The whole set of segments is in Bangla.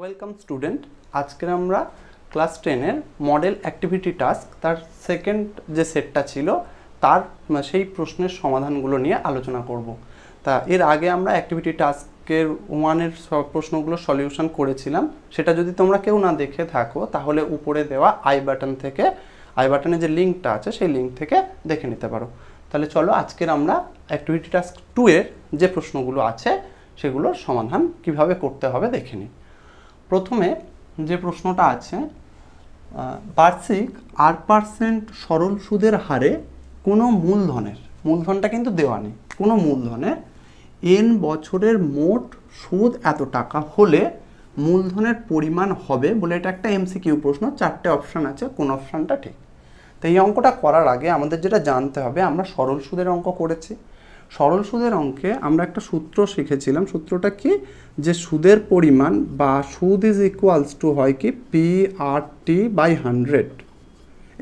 वेलकम स्टूडेंट आज के आमरा क्लास 10 एर मॉडल एक्टिविटी टास्क तार सेकेंड जे सेट्टा छिलो तार सेई प्रश्नेर समाधानगुलो निये आलोचना करब। ता एर आगे आमरा एक्टिविटी टास्केर 1 एर सब प्रश्नगुलो सल्यूशन करेछिलाम, सेटा जोदि तोमरा केउ ना देखे थाको ताहले उपरे देवा आई बाटने जे लिंकटा आछे सेई लिंक थेके देखे निते पारो। ताहले चलो आजकेर आमरा एक्टिविटी टास्क 2 एर जे प्रश्नगुलो आछे सेगुलोर समाधान किभाबे करते हबे देखे नि। प्रथमे जे प्रश्नटा आछे बार्षिक 8% सरल सूधेर हारे कोनो मूलधनेर मूलधनटा किन्तु देवा नेई, कोनो मूलधनेर एन बछरेर मोट सूद एत टाका होले मूलधनेर परिमाण होबे बोले एटा एकटा एमसीकिउ प्रश्न। चारटे अपशन आछे, कोन अपशनटा ठीक? तो ये अंकटा करार आगे आमादेर जेटा जानते होबे, आमरा सरल सूधेर अंक करेछि। सरल सूधर अंके आमरा एक सूत्र शिखेछिलाम, सूत्रटा कि जे सूधेर परिमाण बा सूद इज इक्वल्स टू हय कि पी आर टी बाई 100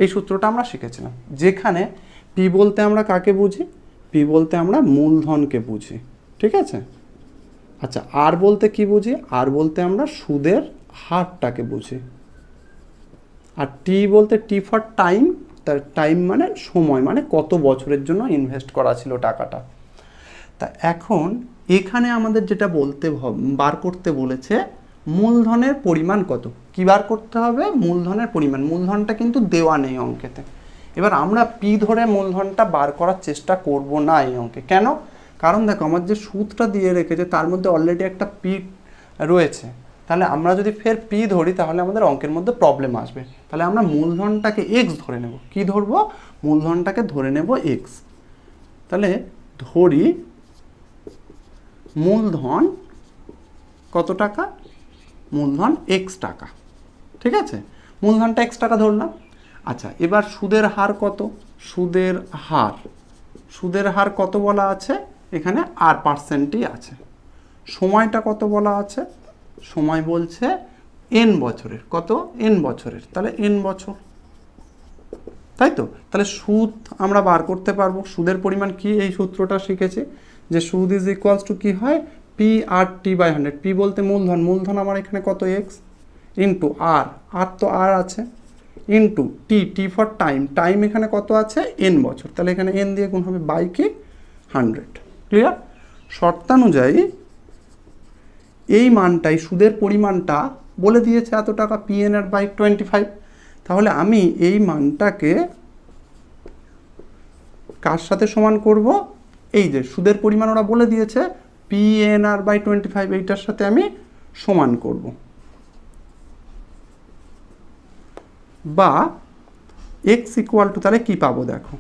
ये सूत्रटा आमरा शिखेछिलाम। जेखाने पी बोलते आमरा काके बुझी? पी बोलते आमरा मूलधन के बुझी, ठीक है। अच्छा, आर बोलते कि बुझी? आर बोलते आमरा सूधेर हारटाके बुझी। और टी बोलते टी फर टाइम, तार टाइम माने समय माने कत बछरेर जोन्नो इनभेस्ट करा छिलो टाकाटा। ता एखोन एखाने आमादेर जेटा बोलते बार करते बोलेछे मूलधनेर परिमाण कत, कि बार करते हबे? मूलधनेर परिमाण। मूलधनटा किन्तु देवा नेई अंकेते। एबार आमरा पी धरे मूलधनटा बार करार चेष्टा करब ना एई अंके, केन? कारण देखो आमार जे सूदटा दिये रेखेछे तार मध्ये अलरेडी एकटा पी रयेछे, ताहले आमरा जोदि फेर पी धरी ताहले आमादेर अंकेर मध्य प्रब्लेम आसबे। ताहले आमरा मूलधनटाके एक्स धरे नेब। कि धरब? मूलधनटाके धरे नेब एक्स। ताहले धरी मूलधन कत टाका? मूलधन एक्स टाका, ठीक आछे। मूलधनटा एक्स टाका धरलाम। अच्छा, एबार सूधेर हार कत? सूधेर हार कत बला आछे? एखाने 8%ই आछे। সময়টা কত বলা আছে? समय बोलছে n বছরের। কত? n বছরের। তাহলে n বছর, তাই তো। তাহলে সুদ আমরা বার করতে পারবো। সুদের পরিমাণ কি? এই সূত্রটা শিখেছি যে সুদ ইজ ইকুয়ালস টু কি হয়? P R T by 100। P বলতে মূলধন, মূলধন আমার এখানে কত? এক্স ইনটু আর, আর তো আর আছে, into T, T for time, time এখানে কত আছে? n বছর। তাহলে এখানে n দিয়ে গুণ হবে বাই কি 100। ক্লিয়ার? শর্তানুযায়ী এই মানটাই সুদের পরিমাণটা বলে দিয়েছে এত টাকা, পিএনআর বাই 25। তাহলে আমি এই মানটাকে কার সাথে সমান করব? এই যে সুদের পরিমাণ ওরা বলে দিয়েছে পিএনআর বাই 25, এইটার সাথে আমি সমান করব। বা এক্স ইকুয়াল টু, তাহলে কী পাবো দেখো?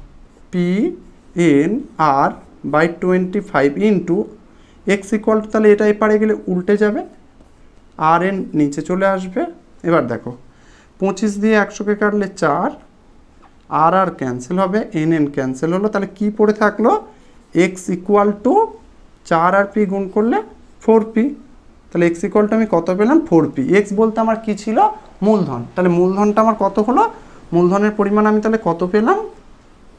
PNR by 25 into X equal to, ताहले एटा एपारे गेले उल्टे जाबे आर एन नीचे चले आसबे। एबार देखो 25 दिए 100 के काटले 4, आर कैंसिल होबे, एन कैंसिल हलो, ताहले कि पड़े थाकलो? एक्स इक्वल टू 4 आर पी गुण करले 4p। ताहले एक्स इक्वल टू आमि कत पेलाम? 4p। एक्स बोलते आमार कि छिलो? मूलधन। ताहले मूलधनटा आमार कत हलो? मूलधनेर परिमाण आमि ताहले कत पेलाम?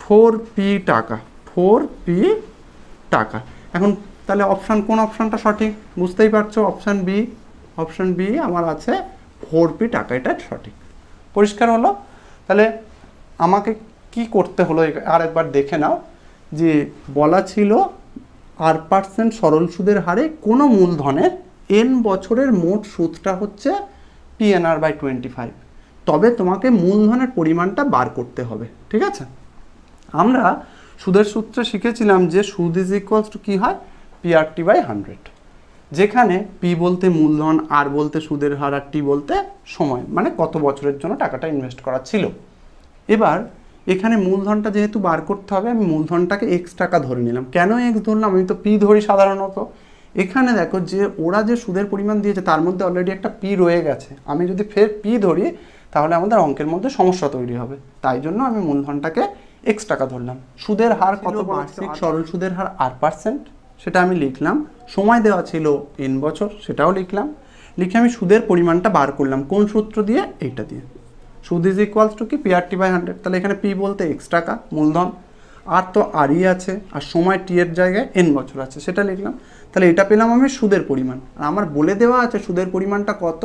4p टाका। 4p टाका। एखन তাহলে অপশন কোন অপশনটা সঠিক বুঝতেই পারছো? Option B. অপশন বি আমার আছে 4p টাকা, এটা সঠিক। পরিষ্কার হলো? তাহলে আমাকে কি করতে হলো আরেকবার দেখে নাও, যে বলা ছিল 8% সরল সুদের হারে কোনো মূলধনের n বছরের মোট সুদটা হচ্ছে পিএনআর বাই 25, তবে তোমাকে মূলধনের পরিমাণটা বার করতে হবে, ঠিক আছে। আমরা সুদের সূত্রে শিখেছিলাম যে সুদ ইজ ইকুয়ালস টু কি হয়? PRT by 100। जेखने पी बोलते मूलधन, आर बोलते सूधर हार, टी बोलते समय माने कत बचर जो टाकाटा इनभेस्ट करा छिलो। एबार एखाने मूलधनटा जेहेतु बार करते हबे, आमि मूलधनटाके एक्स टाका धरे निलाम। केन एक्स धरलाम? आमि तो पी धरी साधारणत। एखाने देखो जे ओरा जे सूधेर परिमाण दिएछे तार मध्ये अलरेडी एकटा पी रये गेछे, आमि जोदि फेर पी धरी ताहले आमादेर अंकेर मध्ये समस्या तैरि होबे, ताई जोन्नो आमि मूलधनटाके एक्स टाका धरलाम। सूधेर हार कत? वार्षिक सरल सूधेर हार 8%, সেটা আমি লিখলাম। সময় দেওয়া ছিল n বছর, সেটাও লিখলাম। লিখে আমি সুদের পরিমাণটা বার করলাম কোন সূত্র দিয়ে? এইটা দিয়ে। সুদ ইজ ইকুয়ালস টু কি? PRT by 100। তাহলে এখানে পি বলতে এক্স টাকা মূলধন, आर तो आरई आछे आर समय टी एर जायगाय एन बछर आछे सेटा लिखलाम ताहले एटा पेलाम आमि सूदेर परिमाण आर आमार बोले देवा आछे सूदेर परिमाणटा कत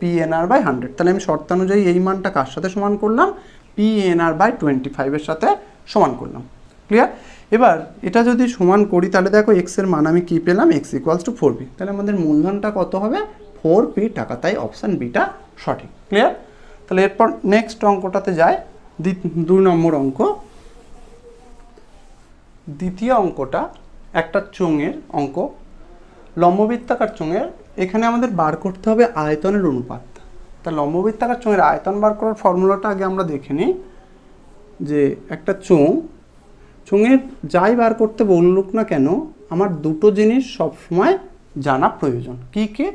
पी एन आर बाय 100 ताहले आमि शर्तानुयायी एई मानटा कार साथे समान करलाम पी एन आर बाय 25 एर साथे समान करलाम क्लियर एबार एटा जोदि समान करी ताहले देखो एक्स एर मान आमि कि पेलाम एक्स इक्वल्स टू 4 पी ताहले आमादेर मूलधनटा कत होबे 4 पी टाका ताई अपशन बिटा सठिक क्लियर ताहले एरपर नेक्स्ट अंकटाते जाय 2 नम्बर अंक द्वितीय अंकटा एक चोंगेर अंक लम्बवृत्ताकार चोंगेर एखाने आमादेर बार करते होबे आयतनेर अनुपात ता लम्बवृत्ताकार चोंगेर आयतन बार करार फर्मुलाटा आगे आमरा देखे निई जे एक चोंग चोंगेर जाई बार करते बोलुक ना केन आमार दुटो जिनिस सब समय जाना प्रयोजन कि कि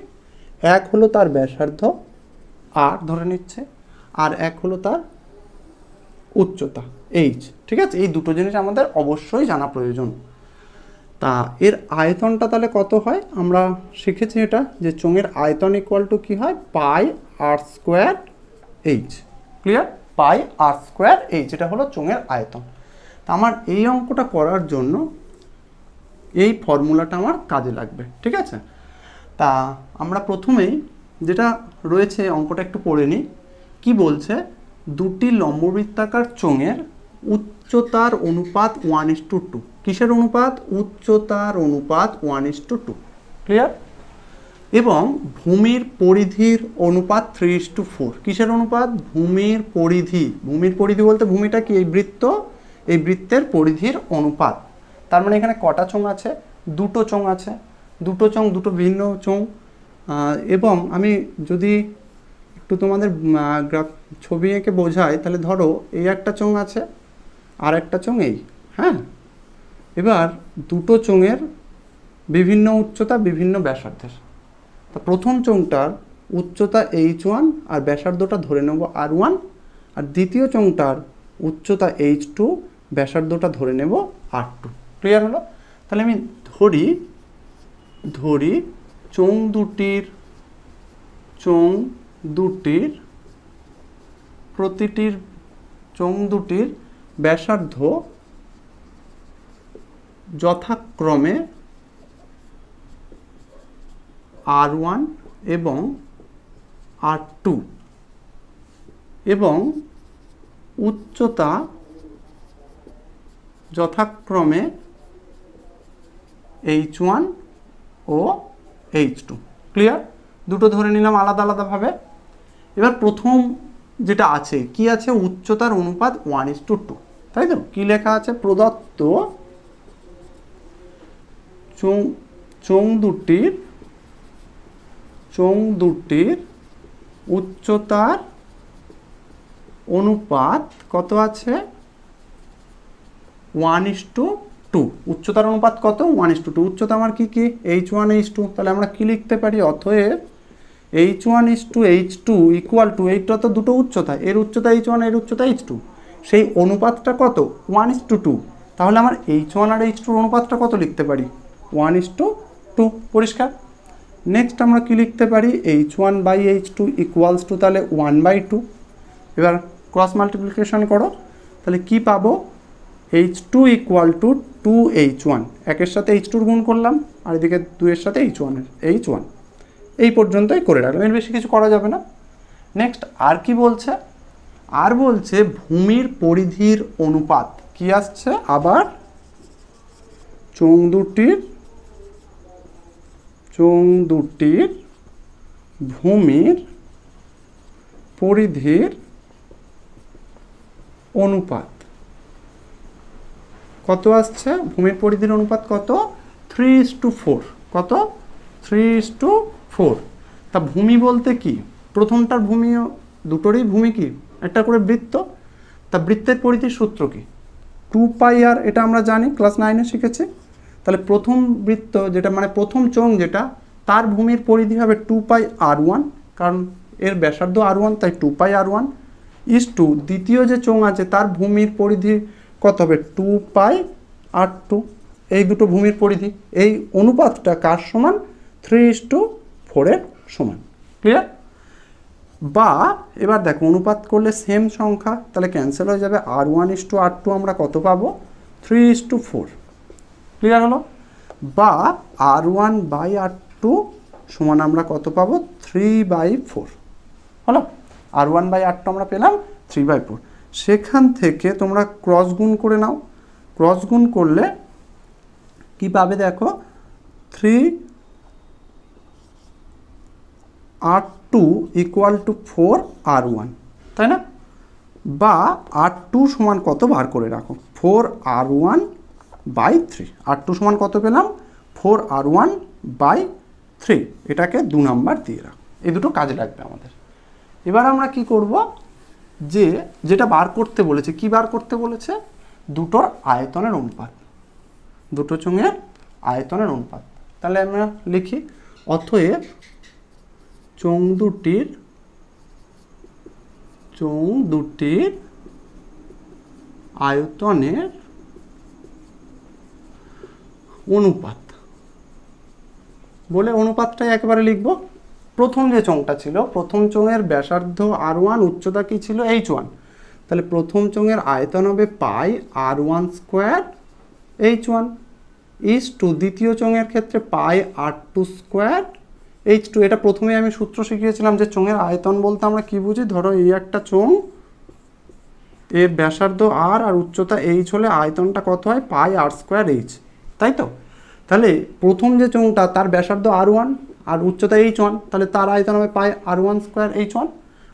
एक हलो तार व्यासार्ध आर धरे निच्छे आर एक हलो तार उच्चता h ठीक है ये दुटो जिनिस आमादेर अवश्य जाना प्रयोजन ता एर आयतनटा ताहले कत हय आमरा शिखेछि एटा जे चोंगेर आयतन इक्वल टू कि हय pi are square h clear pi are square h एटा हलो चोंगेर आयतन ता आमार एई अंकटा करार जोन्नो एई फर्मुलाटा आमार काजे लागबे ठीक आछे ता आमरा प्रथमेई जेटा रयेछे अंकटा एकटु पड़े नि कि बोलछे দুটি লম্ববৃত্তাকার চোঙের উচ্চতার অনুপাত 1:2 কিসের অনুপাত উচ্চতার অনুপাত 1:2 ক্লিয়ার এবং ভূমির পরিধির অনুপাত 3:4 কিসের অনুপাত ভূমির পরিধি বলতে ভূমিটা কি এই বৃত্ত এই বৃত্তের পরিধির অনুপাত তার মানে এখানে কটা চোঙ আছে দুটো ভিন্ন চোঙ এবং আমি যদি तो तुम्हारे ग्राफ छवि एके बोझाई ताहले धरो ये एकटा चोंग आछे आर एकटा चोंग एई हाँ एबार दुटो चोंगेर विभिन्न उच्चता विभिन्न व्यासार्धेर तो प्रथम चोंगटार उच्चता h1 और व्यासार्धटा धरे नेब r1 और द्वितीय चोंगटार उच्चता h2 व्यासार्धटा धरे नेब r2 क्लियर हलो ताहले आमि धरि चोंग दुटीर व्यासार्ध यथाक्रमे r1 एवं r2 एवं उच्चता यथाक्रमे h1 और h2 क्लियर दुटो धरे निलाम आलादा आलादा भावे एबार प्रथम जेटा आछे कि आछे उच्चतार अनुपात 1:2 ताई तो कि लेखा आछे प्रदत्त चोंग दुटीर उच्चतार अनुपात कत आछे 1:2 उच्चतार अनुपात कत 1:2 उच्चता आमार कि h1 h2 ताहले आमरा कि लिखते पारी अतएव h1:h2 इक्वल टू एटा तो दुटो उच्चता एर उच्चता h1 एर उच्चता h2 सेई अनुपातटा कत 1:2 ताहले आमार h1 आर h2 अनुपातटा कत लिखते पारी 1:2 परिष्कार नेक्स्ट आमरा कि लिखते पारी h1/h2 इक्वल्स टू ताहले 1/2 एबार क्रॉस मल्टिप्लिकेशन करो ताहले कि पाबो h2 इक्वल टू 2h1 1 एर साथे h2 एर गुण करलाम आर एदिके 2 एर साथे h1 এই পর্যন্তই করে রাখলাম এর বেশি কিছু করা যাবে না নেক্সট আর কি বলছে আর বলছে ভূমির পরিধির অনুপাত কি আসছে আবার চোঙ দুটির ভূমির পরিধির অনুপাত কত আসছে ভূমির পরিধির অনুপাত কত 3:4 কত 3:4 তা ভূমি বলতে কি প্রথমটার ভূমি দুটোরই ভূমি কি একটা করে বৃত্ত তা বৃত্তের পরিধির সূত্র কি 2πr এটা আমরা জানি ক্লাস 9 এ শিখেছি তাহলে প্রথম বৃত্ত যেটা মানে প্রথম চোঙ যেটা তার ভূমির পরিধি হবে 2πr1 কারণ এর ব্যাসার্ধ r1 তাই 2πr1 = দ্বিতীয় যে চোঙ আছে তার ভূমির পরিধি কত হবে 2πr2 এই দুটো ভূমির পরিধি এই অনুপাতটা কার সমান 3:4 एर समान क्लियर बा एबार देखो अनुपात करले सेम संख्या ताहले कैंसल हो जाबे r1:r2 आमरा कत पाबो 3:4 क्लियर हलो बा R1 बाई R2 समान आमरा कत पाबो 3/4 हलो R1 बाई R2 आमरा पेलाम 3/4 सेखान थेके तोमरा क्रस गुण करे नाओ क्रस गुण करले कि पाबे देखो 3 R2 इक्वल टू 4 R1 ताई ना बा R2 समान कत बार करे राखो 4 R1/3 R2 समान कत पेलाम 4 R1/3 एटाके 2 नम्बर दिए राखो ए दुटो काजे लागबे आमादेर। एबार आमरा कि करबो जे जेटा बार करते बोलेछे कि बार करते बोलेछे दुटोर आयतनेर अनुपात दुटो संगे आयतनेर अनुपात ताहले आमरा लिखी अतएव चौं दुटिर आयतनेर अनुपात बोले अनुपातटाई एकेबारे लिखबो। प्रथम जो चौंगटा छिलो प्रथम चौंगेर व्यासार्ध R1 उच्चता कि छिलो H1 ताहले प्रथम चौंगेर आयतन होबे पाई R1² H1 इस टू द्वितीय चौंगेर क्षेत्रे पाई R2² H2 एटा प्रथमेई आमी सूत्र शिखिएछिलाम जे चोंगेर आयतन बोलते आमरा कि बुझी धरो एई एकटा चोंग एर व्यासार्ध R आर उच्चता H होले आयतनटा कत हय पाई R² H ताई तो ताहले प्रथम जे चोंगटा तार व्यासार्ध R1 आर उच्चता H1 ताहले तार आयतन हबे पाई R1² H1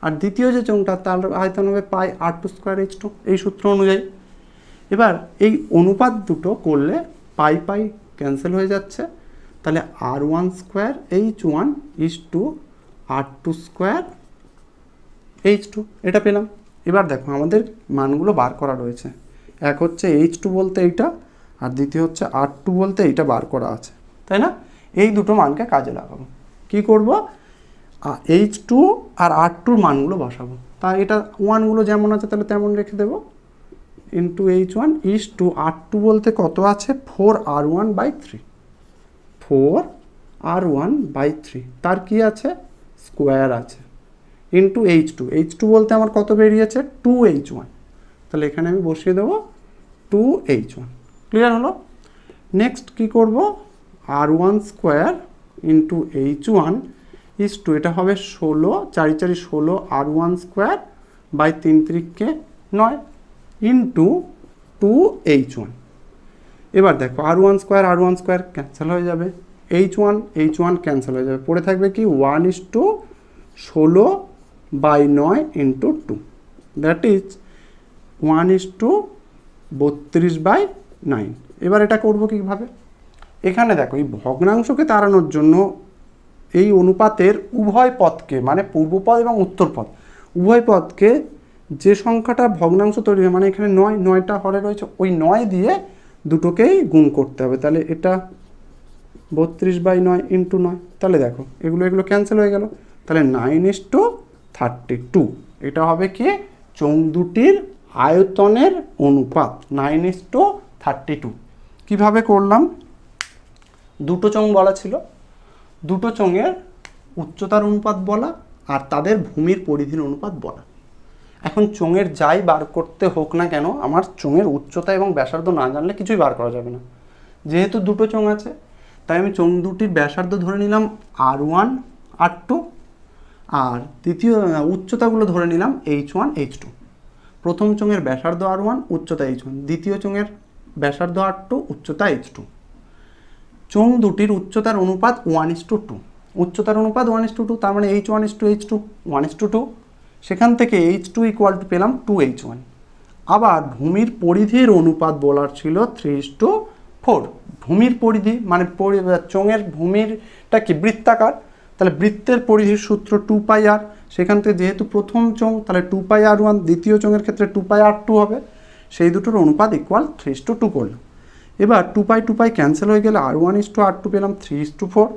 आर द्वितीय जे चोंगटा तार आयतन हबे पाई R2² H2 एई सूत्र अनुयायी। एबार एई अनुपात दुटो करले पाई पाई कैंसेल हये जाच्छे ताहले R1² H1 is to R2² H2 एटा पेलाम। एबार देखो आमादेर मानगुलो बार करा रयेछे एक होच्छे H2 बोलते एटा आर द्वितीय होच्छे R2 बोलते एटा बार करा आछे ताई ना एई दुटो मानके काजे लागाबो कि करबो H2 आर R2 मानगुलो बसाबो ताई एटा 1 गुलो जेमन आछे ताहले तेमन रेखे देबो into H1 is to R2 बोलते कत आछे 4 R1/3 4 R1/3 तार की आछे स्क्वायर आछे इनटू H2 बोलते आमार कत बेरिएछे 2H1 ताहले एखाने आमि बसिए देब 2H1 क्लियर हलो। नेक्स्ट की करब R1² into H1 is to एटा हबे 16 4×4 16 R1² 3×3 9 इनटू 2H1 एबार देखो R1² R1² कैंसल हो जाए H1 H1 कैंसल हो जाए पड़े थाकबे कि 1:16/9×2 दैट इज 1:32/9। एबार एटा करब किभाबे एखाने देखो भग्नांशके ताड़ानोर जोन्नो एई अनुपातेर उभय पदके माने पूर्व पद एबं उत्तर पद उभय पदके जे संख्याटा भग्नांश तैरी हय माने एखाने 9 9टा हरे रयेछे ओई 9 दिये दुटोकेई गुण करते हबे ताहले एटा 32/9×9 ताहले देखो एगुलो एगुलो कैंसल हो गेल ताहले 9:32 एटा हबे कि चौंग दुटिर आयतनेर अनुपात 9:32। किभाबे करलाम दुटो चौंग बला छिलो दुटो चौंगेर उच्चतार अनुपात बला आर तादेर भूमिर परिधिर अनुपात बला এখন চোঙের যাই বার করতে হোক না কেন আমার চোঙের উচ্চতা এবং ব্যাসার্ধ না জানলে কিছুই বার করা যাবে না। যেহেতু দুটো চোঙ আছে তাই আমি চোঙ দুটির ব্যাসার্ধ ধরে নিলাম R1 R2 আর তৃতীয় উচ্চতাগুলো ধরে নিলাম H1 H2 প্রথম চোঙের ব্যাসার্ধ R1 উচ্চতা H1 দ্বিতীয় চোঙের ব্যাসার্ধ R2 উচ্চতা H2 চোঙ দুটির উচ্চতার অনুপাত 1:2 উচ্চতার অনুপাত 1:2 তার মানে H1:H2 1:2 सेखान थेके H2 इक्वल टू पेलाम 2H1 आबार भूमिर परिधिर अनुपात बोलार छिलो 3:4 भूमिर परिधि माने चोंगेर भूमिरटा कि वृत्ताकार ताहले वृत्तेर परिधिर सूत्र 2πr सेखान थेके जेहेतु प्रथम चोंग ताहले 2πr1 द्वितीय चोंगेर क्षेत्रे 2πr2 हबे सेई दुटोर अनुपात इक्वल 3:2 करलो। एबार 2π 2π कैंसेल हये गेले R1:R2 पेलाम 3:4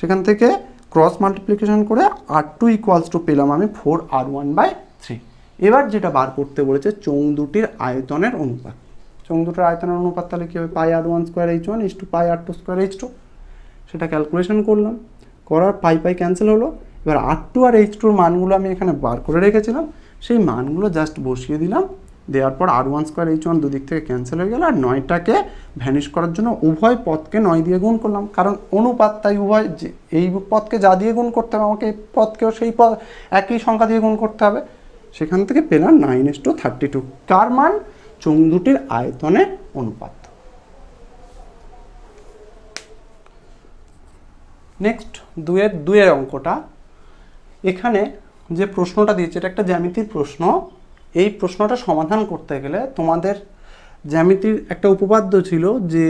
सेखान थेके क्रॉस मल्टीप्लिकेशन कर R2 इक्वल्स टू पेलाम 4 R1/3। एबार जेटा बार करते चोंग दुटिर आयतनेर अनुपात चोंग दुटिर आयतनेर अनुपात ताहले कि हबे पाई R1² H1 is to pi R2² H2 सेटा क्यालकुलेशन करलाम करार पाई पाई कैंसेल हलो। एबार R2 और H2 एर मानगुलो आमि एखाने बार करे रेखेछिलाम सेई मानगुलो जस्ट बसिए दिलाम देर पर r1 स्क्वायर h1 दो दिक थेके कैंसल हो गेल और 9टाके भ्यानिश करार जोन्नो उभय पदके 9 दिए गुण करलाम कारण अनुपात ताई उभय एई पदके जा दिए गुण करते हबे आमाके पदकेओ सेई पद एकई संख्या दिए गुण करते हबे सेखान थेके पेलाम 9:32 कार मान चोंग दुटिर आयतने अनुपात। नेक्स्ट दुएर दुएर अंकटा एखाने जे प्रश्नटा दिएछे एटा एकटा ज्यामितिर प्रश्न। এই প্রশ্নটা সমাধান করতে গেলে তোমাদের জ্যামিতির একটা উপপাদ্য ছিল যে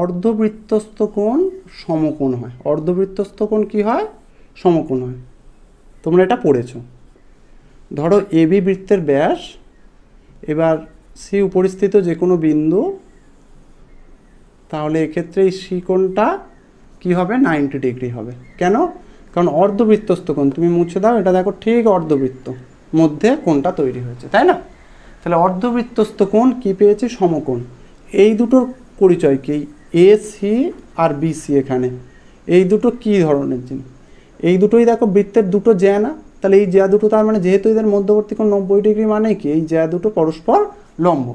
অর্ধবৃত্তস্থ কোণ সমকোণ হয়। অর্ধবৃত্তস্থ কোণ কি হয়? সমকোণ হয়। তোমরা এটা পড়েছো। ধরো এবি বৃত্তের ব্যাস, এবার সি উপরিস্থিত যে কোনো বিন্দু, তাহলে এই ক্ষেত্রে এই সি কোণটা কি হবে? 90 ডিগ্রি হবে। কেন? কারণ অর্ধবৃত্তস্থ কোণ। তুমি মুছে দাও, এটা দেখো ঠিক অর্ধবৃত্ত मध्य कोणटा तैरी होयेछे ताई ना। ताहले अर्धवृत्तस्थ कोण कि पेयेछि? समकोण। एई दुटोर परिचय कि एसि आर बिसि एखाने एई दुटो कि धरनेर जिनिस? एई दुटोई देखो वृत्तेर दुटो ज्या ना, ताहले एई ज्या दुटो तार माने जेहेतु एदेर मध्यवर्ती कोण 90 डिग्री माने कि एई ज्या दुटो परस्पर लम्ब।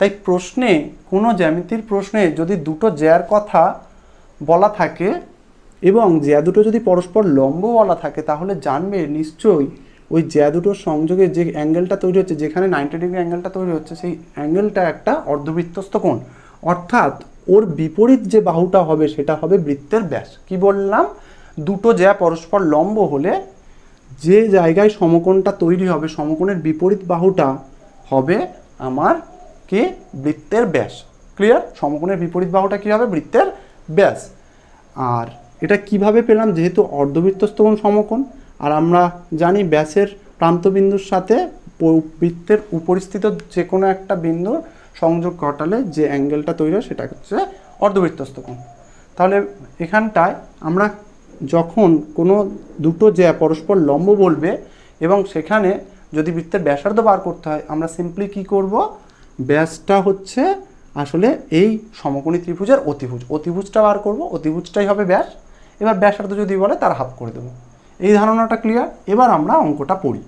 ताई प्रश्ने कोनो ज्यामितिर प्रश्ने जदि दुटो ज्यार कथा बला थाके एबं ज्या दुटो जदि परस्पर लम्ब बला थाके ताहले जानबे निश्चयई ওই জ্যা দুটোর সংযোগে যে অ্যাঙ্গেলটা তৈরি হচ্ছে, যেখানে 90 ডিগ্রি অ্যাঙ্গেলটা তৈরি হচ্ছে, সেই অ্যাঙ্গেলটা একটা অর্ধবৃত্তস্থ কোণ। অর্থাৎ ওর বিপরীত যে বাহুটা হবে সেটা হবে বৃত্তের ব্যাস। কি বললাম? দুটো জ্যা পরস্পর লম্ব হলে যে জায়গায় সমকোণটা তৈরি হবে, সমকোণের বিপরীত বাহুটা হবে আমার কি? বৃত্তের ব্যাস। ক্লিয়ার? সমকোণের বিপরীত বাহুটা কি হবে? বৃত্তের ব্যাস। আর এটা কিভাবে পেলাম? যেহেতু অর্ধবৃত্তস্থ কোণ সমকোণ আর আমরা জানি ব্যাসের প্রান্তবিন্দুর সাথে বৃত্তের উপরিস্থিত যে কোনো একটা বিন্দুর সংযোগ ঘটালে যে অ্যাঙ্গেলটা তৈরি হয় সেটা হচ্ছে অর্ধবৃত্তস্থ কোণ। তাহলে এখানটায় আমরা যখন কোনো দুটো জ্যা পরস্পর লম্ব বলবে এবং সেখানে যদি বৃত্তের ব্যাসার্ধ বার করতে হয়, আমরা সিম্পলি কি করব? ব্যাসটা হচ্ছে আসলে এই সমকোণী ত্রিভুজের অতিভুজ, অতিভুজটা বার করব, অতিভুজটাই হবে ব্যাস। এবার ব্যাসার্ধ যদি বলে তার হাফ করে দেবো। এই ধারণাটা ক্লিয়ার? এবার আমরা অঙ্কটা পড়ি।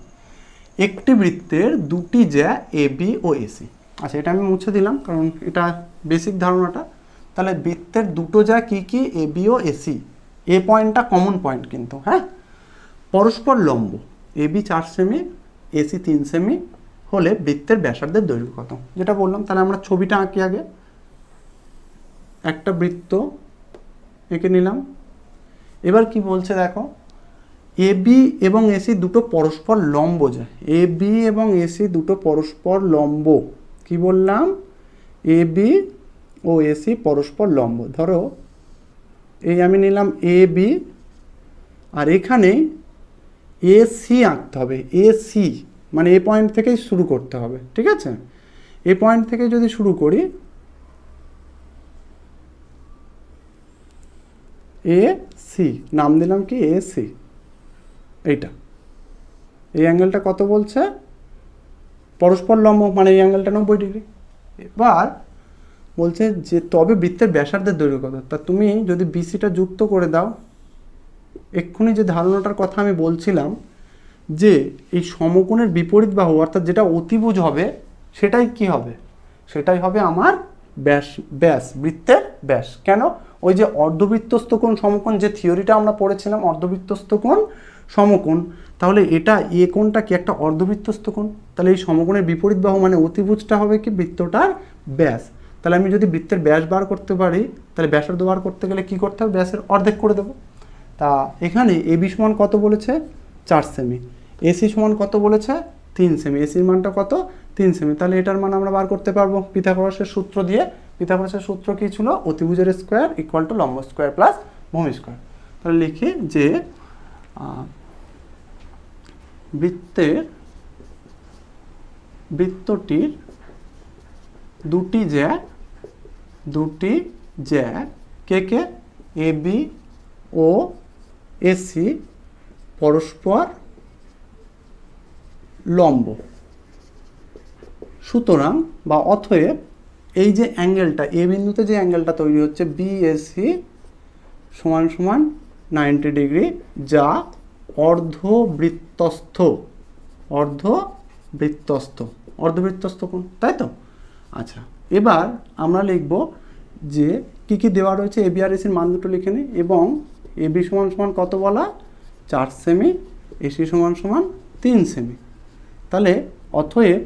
একটি বৃত্তের দুটি জ্যা এবি ও এসি। আচ্ছা, এটা আমি মুছে দিলাম কারণ এটা বেসিক ধারণাটা। তাহলে বৃত্তের দুটো জ্যা কি কি? এবি ও এসি। এ পয়েন্টটা কমন পয়েন্ট কিন্তু, হ্যাঁ। পরস্পর লম্ব। এবি 4 সেমি, এসি 3 সেমি হলে বৃত্তের ব্যাসার্ধের দৈর্ঘ্য কত? যেটা বললাম। তাহলে আমরা ছবিটা আঁকি আগে। একটা বৃত্ত এঁকে নিলাম। এবার কি বলছে দেখো, এবি এবং এসি দুটো পরস্পর লম্ব যায়। এবি এবং এসি দুটো পরস্পর লম্ব। কি বললাম? এবি ও এসি পরস্পর লম্ব। ধরো এই আমি নিলাম এবি, আর এখানে এসি আঁকতে হবে। এসি মানে এই পয়েন্ট থেকেই শুরু করতে হবে, ঠিক আছে? এই পয়েন্ট থেকে যদি শুরু করি, এসি নাম দিলাম কি? এসি। এইটা এই অ্যাঙ্গেলটা কত বলছে? পরস্পর লম্ব, মানে এই অ্যাঙ্গেলটা 90 ডিগ্রি। এবার বলছে যে তবে বৃত্তের ব্যাসার্ধের দৈর্ঘ্য কত? তা তুমি যদি বিসিটা যুক্ত করে দাও, এক্ষুনি যে ধারণাটার কথা আমি বলছিলাম যে এই সমকোণের বিপরীত বাহু অর্থাৎ যেটা অতিভুজ হবে সেটাই কি হবে? সেটাই হবে আমার ব্যাস, বৃত্তের ব্যাস। কেন? ওই যে অর্ধবৃত্তস্থ কোণ সমকোণ যে থিওরিটা আমরা পড়েছিলাম, অর্ধবৃত্তস্থ কোণ সমকোণ, তাহলে এটা এ কোণটা কি? একটা অর্ধবৃত্তস্থ কোণ। তাহলে এই সমকোণের বিপরীত বাহু মানে অতিভুজটা হবে কি? বৃত্তটার ব্যাস। তাহলে আমি যদি বৃত্তের ব্যাস বার করতে পারি, তাহলে ব্যাসার্ধ বার করতে গেলে কি করতে হবে? ব্যাসের অর্ধেক করে দেবো। তা এখানে এবি সমান কত বলেছে? 4 সেমি। এসি সমান কত বলেছে? 3 সেমি। এসির মানটা কত? 3 সেমি। তাহলে এটার মান আমরা বার করতে পারবো পিথাগোরাসের সূত্র দিয়ে। পিথাগোরাসের সূত্র কি ছিল? অতিভুজের স্কোয়ার ইকুয়াল টু লম্ব স্কোয়ার প্লাস ভূমি স্কোয়ার। তাহলে লিখি যে বৃত্তটির দুটি জ্যা কে এবি ও এসি পরস্পর লম্ব। সুতরাং বা অতএব এই যে অ্যাঙ্গেলটা, এ বিন্দুতে যে অ্যাঙ্গেলটা তৈরি হচ্ছে বিএসি = 90 ডিগ্রি, যা অর্ধবৃত্তস্থ। अर्धवृत्तस्थ कोण ताई तो अच्छा एबार आमरा लिखबो जे की देवा रयेछे ए बी आर एसर मान दुटो लिखे निई एबं ए बी समान समान कत बला 4 सेमी ए सी समान समान 3 सेमी ताहले अतएव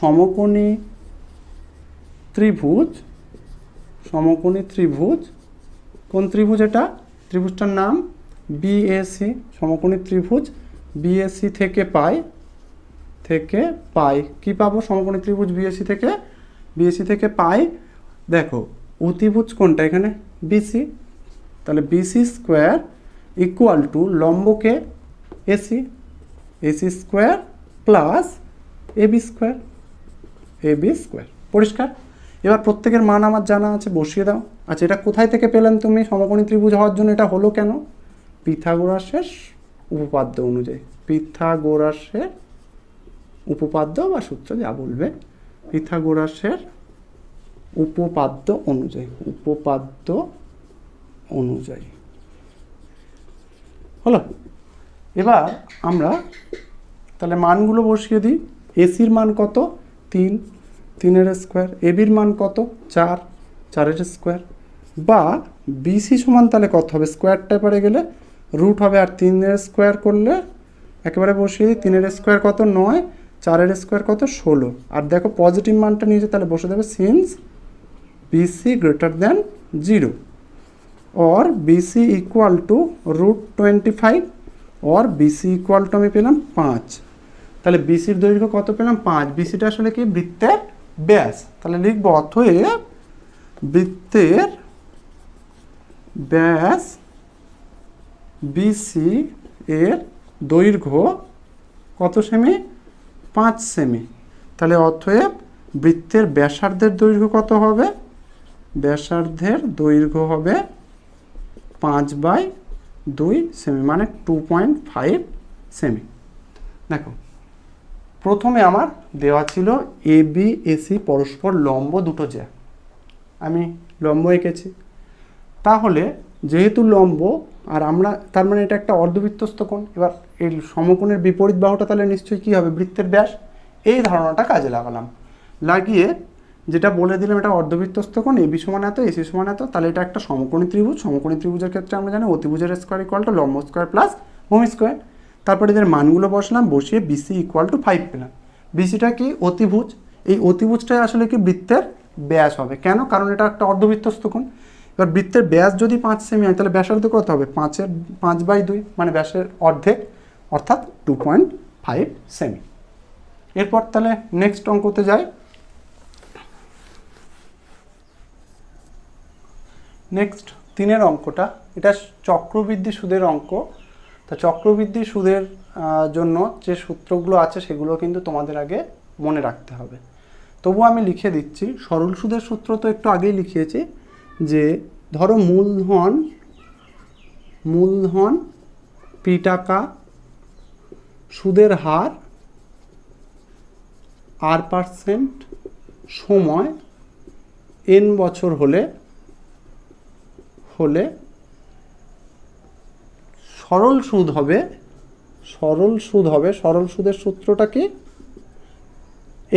समकोणी त्रिभुज कोन त्रिभुज एटा त्रिभुजटार नाम BAC समकोणी त्रिभुज BAC থেকে पाई कि पाबो समकोणी त्रिभुज BAC থেকে पाई देखो অতিভুজ কোনটা এখানে BC তাহলে BC স্কয়ার ইকুয়াল টু লম্বকে AC square plus AB square পরিষ্কার এবার প্রত্যেকের মান আমার জানা আছে বসিয়ে দাও আচ্ছা এটা কোথায় থেকে পেলেন তুমি সমকোণী ত্রিভুজ হওয়ার জন্য এটা হলো কেন পিথাগোরাসের উপপাদ্য অনুযায়ী পিথাগোরাসের উপপাদ্য বা সূত্র যা বলবে পিথাগোরাসের উপপাদ্য অনুযায়ী হলো এবার আমরা তাহলে মানগুলো বসিয়ে দিই এসির মান কত 3 3 স্কয়ার এবির মান কত 4 4 স্কয়ার বা বিসি সমান তাহলে কত হবে স্কয়ারটা পড়ে গেলে রুট হবে আর 3 এর স্কয়ার করলে একেবারে বসিয়ে দিই 3 এর স্কয়ার কত 9 4 এর স্কয়ার কত 16 আর দেখো পজিটিভ মানটা নিচে তাহলে বসে দেবে সিন্স বিসি গ্রেটার দ্যান 0 और বিসি ইকুয়াল টু √25 और বিসি ইকুয়াল টু আমি পেলাম 5 তাহলে বিসির দৈর্ঘ্য কত পেলাম 5 বিসিটা আসলে কি বৃত্তের ব্যাস তাহলে লিখব অতএব বৃত্তের ব্যাস বিসি এর দৈর্ঘ্য কত সেমি 5 সেমি তাহলে অতএব বৃত্তের ব্যাসার্ধের দৈর্ঘ্য কত হবে ব্যাসার্ধের দৈর্ঘ্য হবে 5/2 সেমি মানে 2.5 সেমি দেখো প্রথমে আমার দেওয়া ছিল AB AC পরস্পর লম্ব দুটো যা আমি লম্ব এঁকেছি তাহলে যেহেতু লম্ব আর আমরা তার মানে এটা একটা অর্ধবৃত্তস্থ কোণ এবার এই সমকোণের বিপরীত বাহুটা তাহলে নিশ্চয়ই কি হবে বৃত্তের ব্যাস এই ধারণাটা কাজে লাগালাম লাগিয়ে যেটা বলে দিলাম এটা অর্ধবৃত্তস্থ কোণ AB সমান এত AC সমান এত তাহলে এটা একটা সমকোণী ত্রিভুজের ক্ষেত্রে আমরা জানি অতিভুজের স্কয়ার ইকুয়াল টু লম্ব স্কয়ার প্লাস ভূমি স্কয়ার তারপরে এর মানগুলো বসালাম বসিয়ে BC ইকুয়াল টু 5 পেলাম BCটা কি অতিভুজ এই অতিভুজটাই আসলে কি বৃত্তের ব্যাস হবে কেন কারণ এটা একটা অর্ধবৃত্তস্থ কোণ এবার বৃত্তের ব্যাস যদি 5 সেমি হয় তাহলে ব্যাসার্ধ কত হবে 5/2 মানে ব্যাসের অর্ধেক অর্থাৎ 2.5 সেমি এরপর তাহলে নেক্সট অঙ্কতে যাই নেক্সট 3 এর অঙ্কটা এটা চক্রবৃদ্ধি সুদের অঙ্ক तो चक्रवृद्धि सूधर जो जे सूत्रगुलो आछे सेगुलो किन्तु तोमादेर आगे मने रखते हबे तबुओ आमी लिखे दिচ্ছি सरल सूधर सूत्र तो एकटू आगेई लिखिएछि जे धरो मूलधन पी टाका सूधर हार आर पार्सेंट समय एन बछर होले सरल सूद हबे सरल सूधर सूत्रटा कि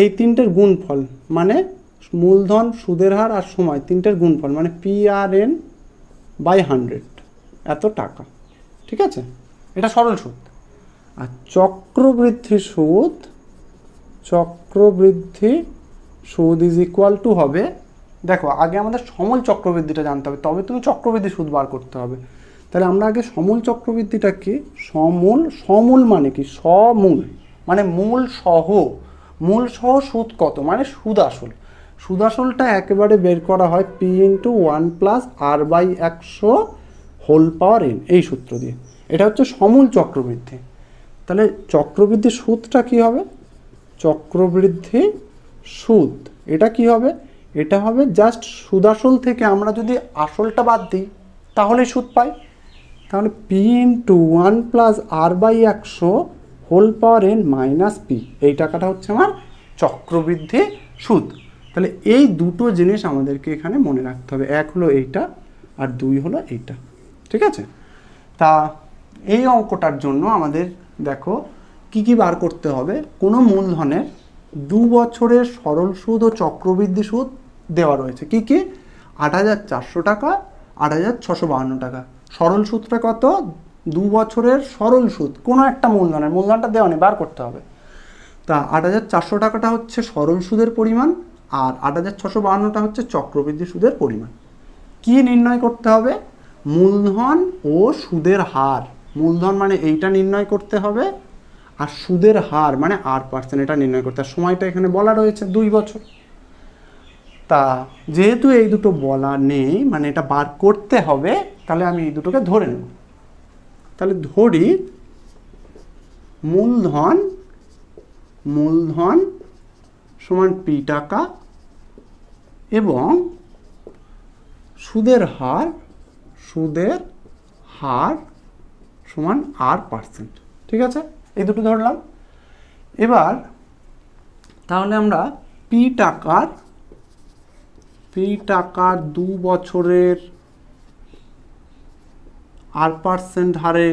एई तीनटेर गुणफल माने मूलधन सूधेर हार आर समय तीनटेर गुणफल माने PRN/100 एत टाका ठीक आछे एटा सरल सूद आर चक्रवृद्धि सूद इज इक्ुअल टू हबे देखो आगे आमादेर समूल चक्रवृद्धिटा जानते हबे तबे तुमि चक्रवृद्धि सूद बार करते हबे তাহলে আমরা আগে সমূল চক্রবৃদ্ধিটা কি সমূল মানে কি সমূল মানে মূল সহ সুদ কত মানে সুদ আসলটা একেবারে বের করা হয় P/1 + R/100 n এই সূত্র দিয়ে এটা হচ্ছে সমূল চক্রবৃদ্ধি তাহলে চক্রবৃদ্ধি সুদটা কি হবে চক্রবৃদ্ধি সুদ এটা কি হবে এটা হবে জাস্ট সুদ আসল থেকে আমরা যদি আসলটা বাদ দিই তাহলে সুদ পাই তাহলে P/1 + R/100 n - P এই টাকাটা হচ্ছে আমার চক্রবৃদ্ধি সুদ তাহলে এই দুটো জিনিস আমাদেরকে এখানে মনে রাখতে হবে এক হলো এইটা আর দুই হলো এইটা ঠিক আছে তা এই অঙ্কটার জন্য আমাদের দেখো কি কি বার করতে হবে কোনো মূলধনের दो बचर सरल सूद और चक्रवृद्धि सूद देवा रही है कि 8,400 टाका 8,652 टाका सरल सूदटा कत दो बचर सरल सूद कोनो एक मूलधन मूलधनटा देवा नहीं बार करते हैं ता 8,400 टाकाटा होच्छे सरल सूदेर परिमाण और 8,652 टा होच्छे चक्रवृद्धि सूदेर परिमाण कि निर्णय करते हबे मूलधन और सूदेर हार मूलधन माने एइटा निर्णय करते हबे और सूदेर हार माने 8% एटा निर्णय करते हबे समयटा एखाने बला रयेछे 2 बछर ता जेहेतु एइ दुटो बला नेई माने एटा बार करते हबे ताहले आमि एइ दुटोके धरे नेब ताहले धरि मूलधन मूलधन समान पी टाका एवं सूदेर हार समान आर परसेंट ठीक है ये दुटो धरलाम एबार ताहले आमरा पी टाकार दो बछरेर आर परसेंट हारे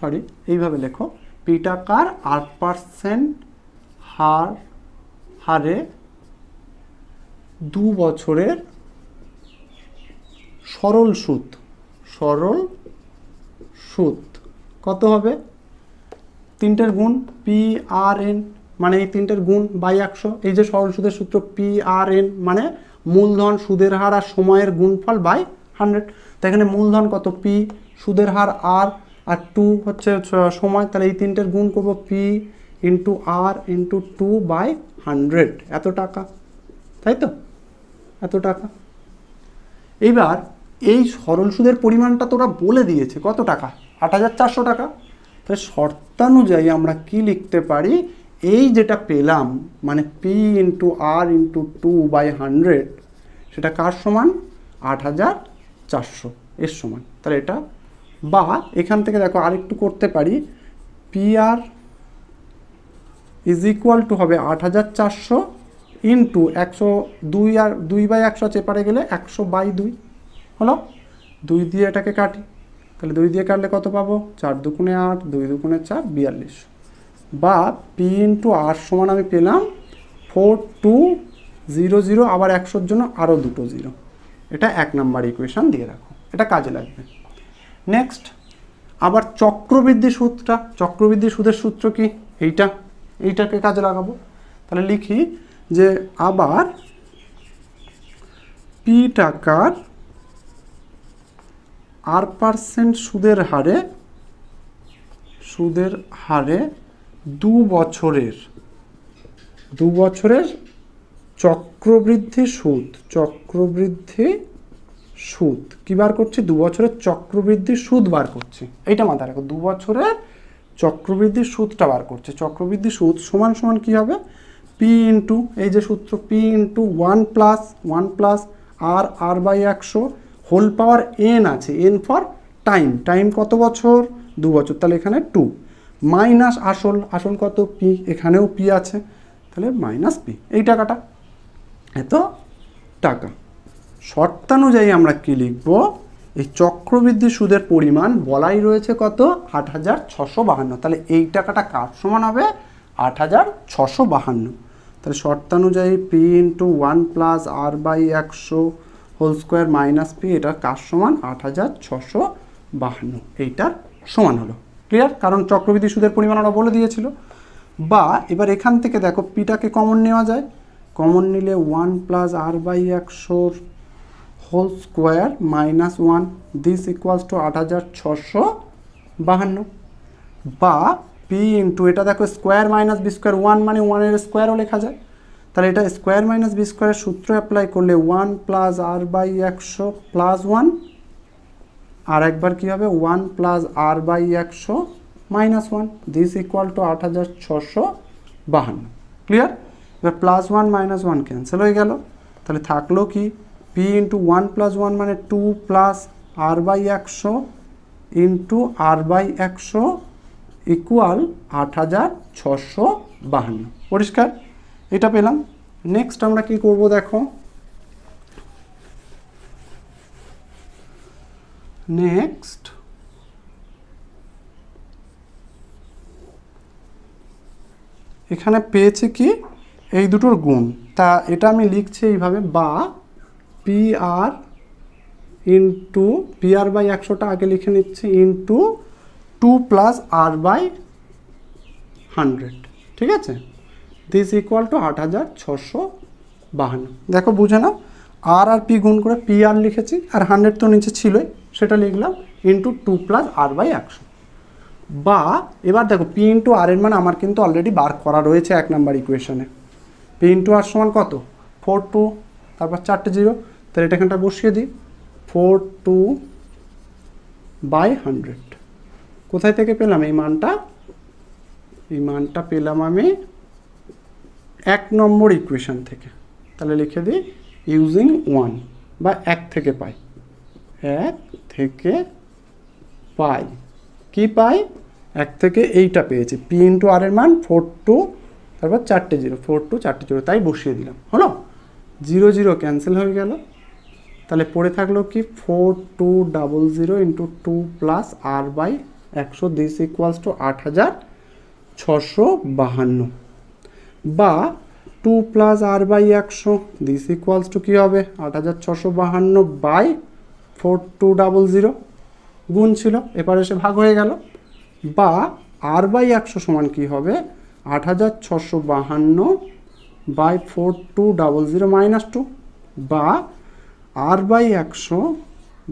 सरि एइभावे लेखो पी टाकार आर परसेंट हार हारे दो बछरेर सरल सूद कत होबे तीनटेर गुण पी आर एन माने तीनटेर गुण बाई 100 एई जे सरल सूदेर सूत्र पी आर एन माने मूलधन सूदेर हार आर समयेर गुणफल बाई 100 तो एखाने मूलधन कत पी सूदेर हार आर 2 हच्छे समय ताहले एई तीनटेर गुण करब पी इंटू आर इंटू 2/100 एत टाका ताई तो एत टाका एबार एई सरल सूदेर परिमाणटा तोरा बोले दिएछे कत टाका 8,400 टाका तो शर्तानुयायी आमरा कि लिखते पारी एई जेटा पेलाम माने पी इंटू आर इंटू 2/100 सेटा कार समान 8,400 एर समान ताहले एटा बा एखान थेके देखो आरेकटु करते पारी P R is equal to हबे 8,400 इंटू 102 और 2/100 चेपारे गेले 100/2 हलो 2 दिए एटाके काटी ताहले 2 दिए काटले कत पाबो 4 × 2 = 8 2 × 2 = 4 42 बा पी इंटू आर समान आमि पेलाम 4200 आबार 100 एर जोन्नो आरो 2 जिरो एटा 1 नम्बर इक्वेशन दिए राखो एटा काजे लागबे नेक्स्ट आबार चक्रवृद्धि सूदेर सूत्र कि एइटा এইটাকে কাজে লাগাবো তাহলে লিখি যে আবার পি টাকার আর পার্সেন্ট সুদের হারে দু বছরের চক্রবৃদ্ধি সুদ কি বার করছি 2 বছরের চক্রবৃদ্ধি সুদ বার করছি এইটা মাথায় রাখো 2 বছরের चक्रवृद्धि सूदटा बार करछे चक्रवृद्धि सूद समान समान कि हबे पी इंटू एई जे सूत्र P into 1 plus R by 100 whole power N आछे एन फर टाइम कत बछर 2 बछर ताहले एखाने 2 माइनस आसल कत पी एखानेओ पी आछे ताहले माइनस पी एई टाकाटा एत टाका शर्तानुयायी आमरा कि लिखबो এই চক্রবৃদ্ধি সুদের পরিমাণ বলাই রয়েছে কত 8,652 তাহলে এই টাকাটা কার সমান হবে 8,652 তাহলে শর্তানুযায়ী p into 1 plus r/100 whole square minus p এটা কার সমান 8,652 এইটার সমান হলো ক্লিয়ার কারণ চক্রবৃদ্ধি সুদের পরিমাণ ওরা বলে দিয়েছিল বা এবার এখান থেকে দেখো p টাকে কমন নেওয়া যায় কমন নিলে 1 plus r/100 whole square minus 1 this equals to 8,652 बा पी इंटू एटा देखो स्क्वायर माइनस बी स्क्वायर 1 माने 1 स्क्वायरों लेखा जाए ताहले एटा स्क्वायर माइनस बी स्क्वायर सूत्र अप्लाई कर ले 1 प्लस r/100 प्लस 1 और एक बार कि हबे 1 plus r/100 minus 1 this equal to 8,652 clear +1 - 1 cancel हो गेल ताहले थाकलो कि पी इंटू 1 प्लस 1 माने 2 plus r/100 into r/100 equal 8,652 परिष्कार एटा पेलाम नेक्स्ट आमरा कि करब देखो नेक्स्ट एखाने पेयेछि कि এই দুটোর গুণ। তা এটা আমি লিখছি এইভাবে, বা P R into P R by 100টা আগে লিখে নিচ্ছি ইন্টু 2 + r/100, ঠিক আছে। This equal to 8652। দেখো বুঝে না, আর পি গুণ করে পি আর লিখেছি, আর 100 তো নিচে ছিলই সেটা লিখলাম, ইন্টু 2 + r/100। বা এবার দেখো পি ইন্টু আর এর মান আমার কিন্তু অলরেডি বার করা রয়েছে 1 নম্বর ইকুয়েশনে। পি ইন্টু আর সমান কত? 42, তারপর 4টে 0, তাহলে এটা এখানটা বসিয়ে দিই 42/100। কোথায় থেকে পেলাম এই মানটা? এই মানটা পেলাম আমি 1 নম্বর ইকুয়েশন থেকে। তাহলে লিখে দিই ইউজিং 1, বা 1 থেকে পাই, 1 থেকে পাই, কি পাই 1 থেকে এইটা পেয়েছি। পি ইন্টু আর এর মান 42, তারপর 4টে 0, 42 4টে 0, তাই বসিয়ে দিলাম। হলো 0 0 ক্যান্সেল হয়ে গেল, তাহলে পড়ে থাকলো কি 4200 into 2 + r/100। This equals two 8652। বা 2 + r/100 দিস ইকুয়ালস টু কী হবে? 8652/4200, গুণ ছিল এবার এসে ভাগ হয়ে গেল। বা r/100 সমান কী হবে? 8652/4200 -2। বা r/100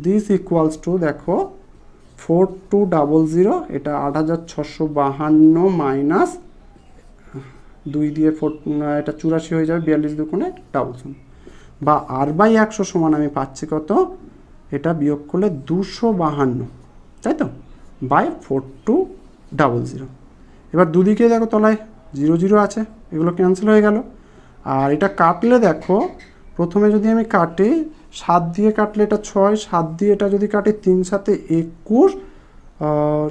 দিস ইকুয়ালস টু, দেখো 4200, এটা 8652 -2 দিয়ে 4, এটা 84 হয়ে যাবে, 42 × 2 = 1000। বা r/100 সমান আমি পাচ্ছি কত? এটা বিয়োগ করলে 252, তাই তো, বাই 4200। এবার দুদিকে দেখো তলায় 0 0 আছে, এগুলো ক্যান্সেল হয়ে গেল। আর এটা কাটলে দেখো, প্রথমে যদি আমি কাটি 7 দিয়ে, কাটলে এটা 6, 7 দিয়ে এটা যদি কাটি 3 × 7 = 21, আর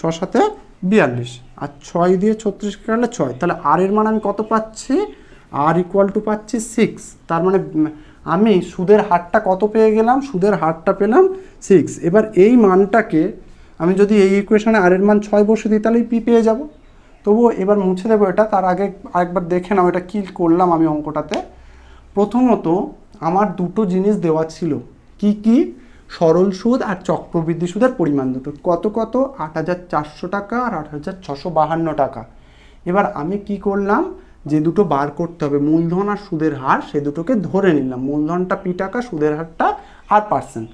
6 × 7 = 42, আর 6 দিয়ে 36 কাটলে 6। তাহলে আর এর মান আমি কত পাচ্ছি? আর ইকুয়াল টু পাচ্ছি 6। তার মানে আমি সুদের হারটা কত পেয়ে গেলাম? সুদের হারটা পেলাম 6। এবার এই মানটাকে আমি যদি এই ইকুয়েশনে আর এর মান 6 বসে দিই, তাহলেই পি পেয়ে যাব। তবুও এবার মুছে দেবো এটা। তার আগে আরেকবার দেখে নাও এটা কী করলাম আমি অঙ্কটাতে। প্রথমত আমার দুটো জিনিস দেওয়া ছিল, কি কি? সরল সুদ আর চক্রবৃদ্ধি সুদের পরিমাণ, দুটো কত কত? 8400 টাকা আর 8652 টাকা। এবার আমি কি করলাম? যে দুটো বার করতে হবে, মূলধন আর সুদের হার, সে দুটোকে ধরে নিলাম। মূলধনটা পি টাকা, সুদের হারটা আর পার্সেন্ট।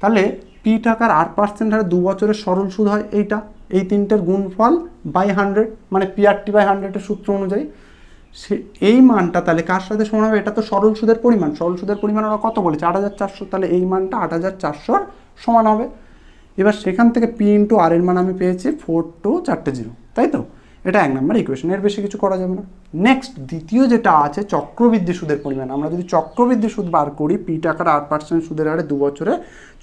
তাহলে পি টাকার আর পার্সেন্ট হারে 2 বছরের সরল সুদ হয় এইটা। এই তিনটের গুণফল বাই 100, মানে পিআরটি বাই 100-এর সূত্র অনুযায়ী। সে এই মানটা তাহলে কার সাথে সমান হবে? এটা তো সরল সুদের পরিমাণ। সরল সুদের পরিমাণ ওরা কত বলেছে? 8400। তাহলে এই মানটা 8400 সমান হবে। এবার সেখান থেকে পি ইন্টু আর এর মান আমি পেয়েছি 42 4টে 0, তাই তো। এটা 1 নম্বর ইকুয়েশন, এর বেশি কিছু করা যাবে না। নেক্সট দ্বিতীয় যেটা আছে, চক্রবৃদ্ধি সুদের পরিমাণ। আমরা যদি চক্রবৃদ্ধি সুদ বার করি, পি টাকার 8% সুদের হারে 2 বছরে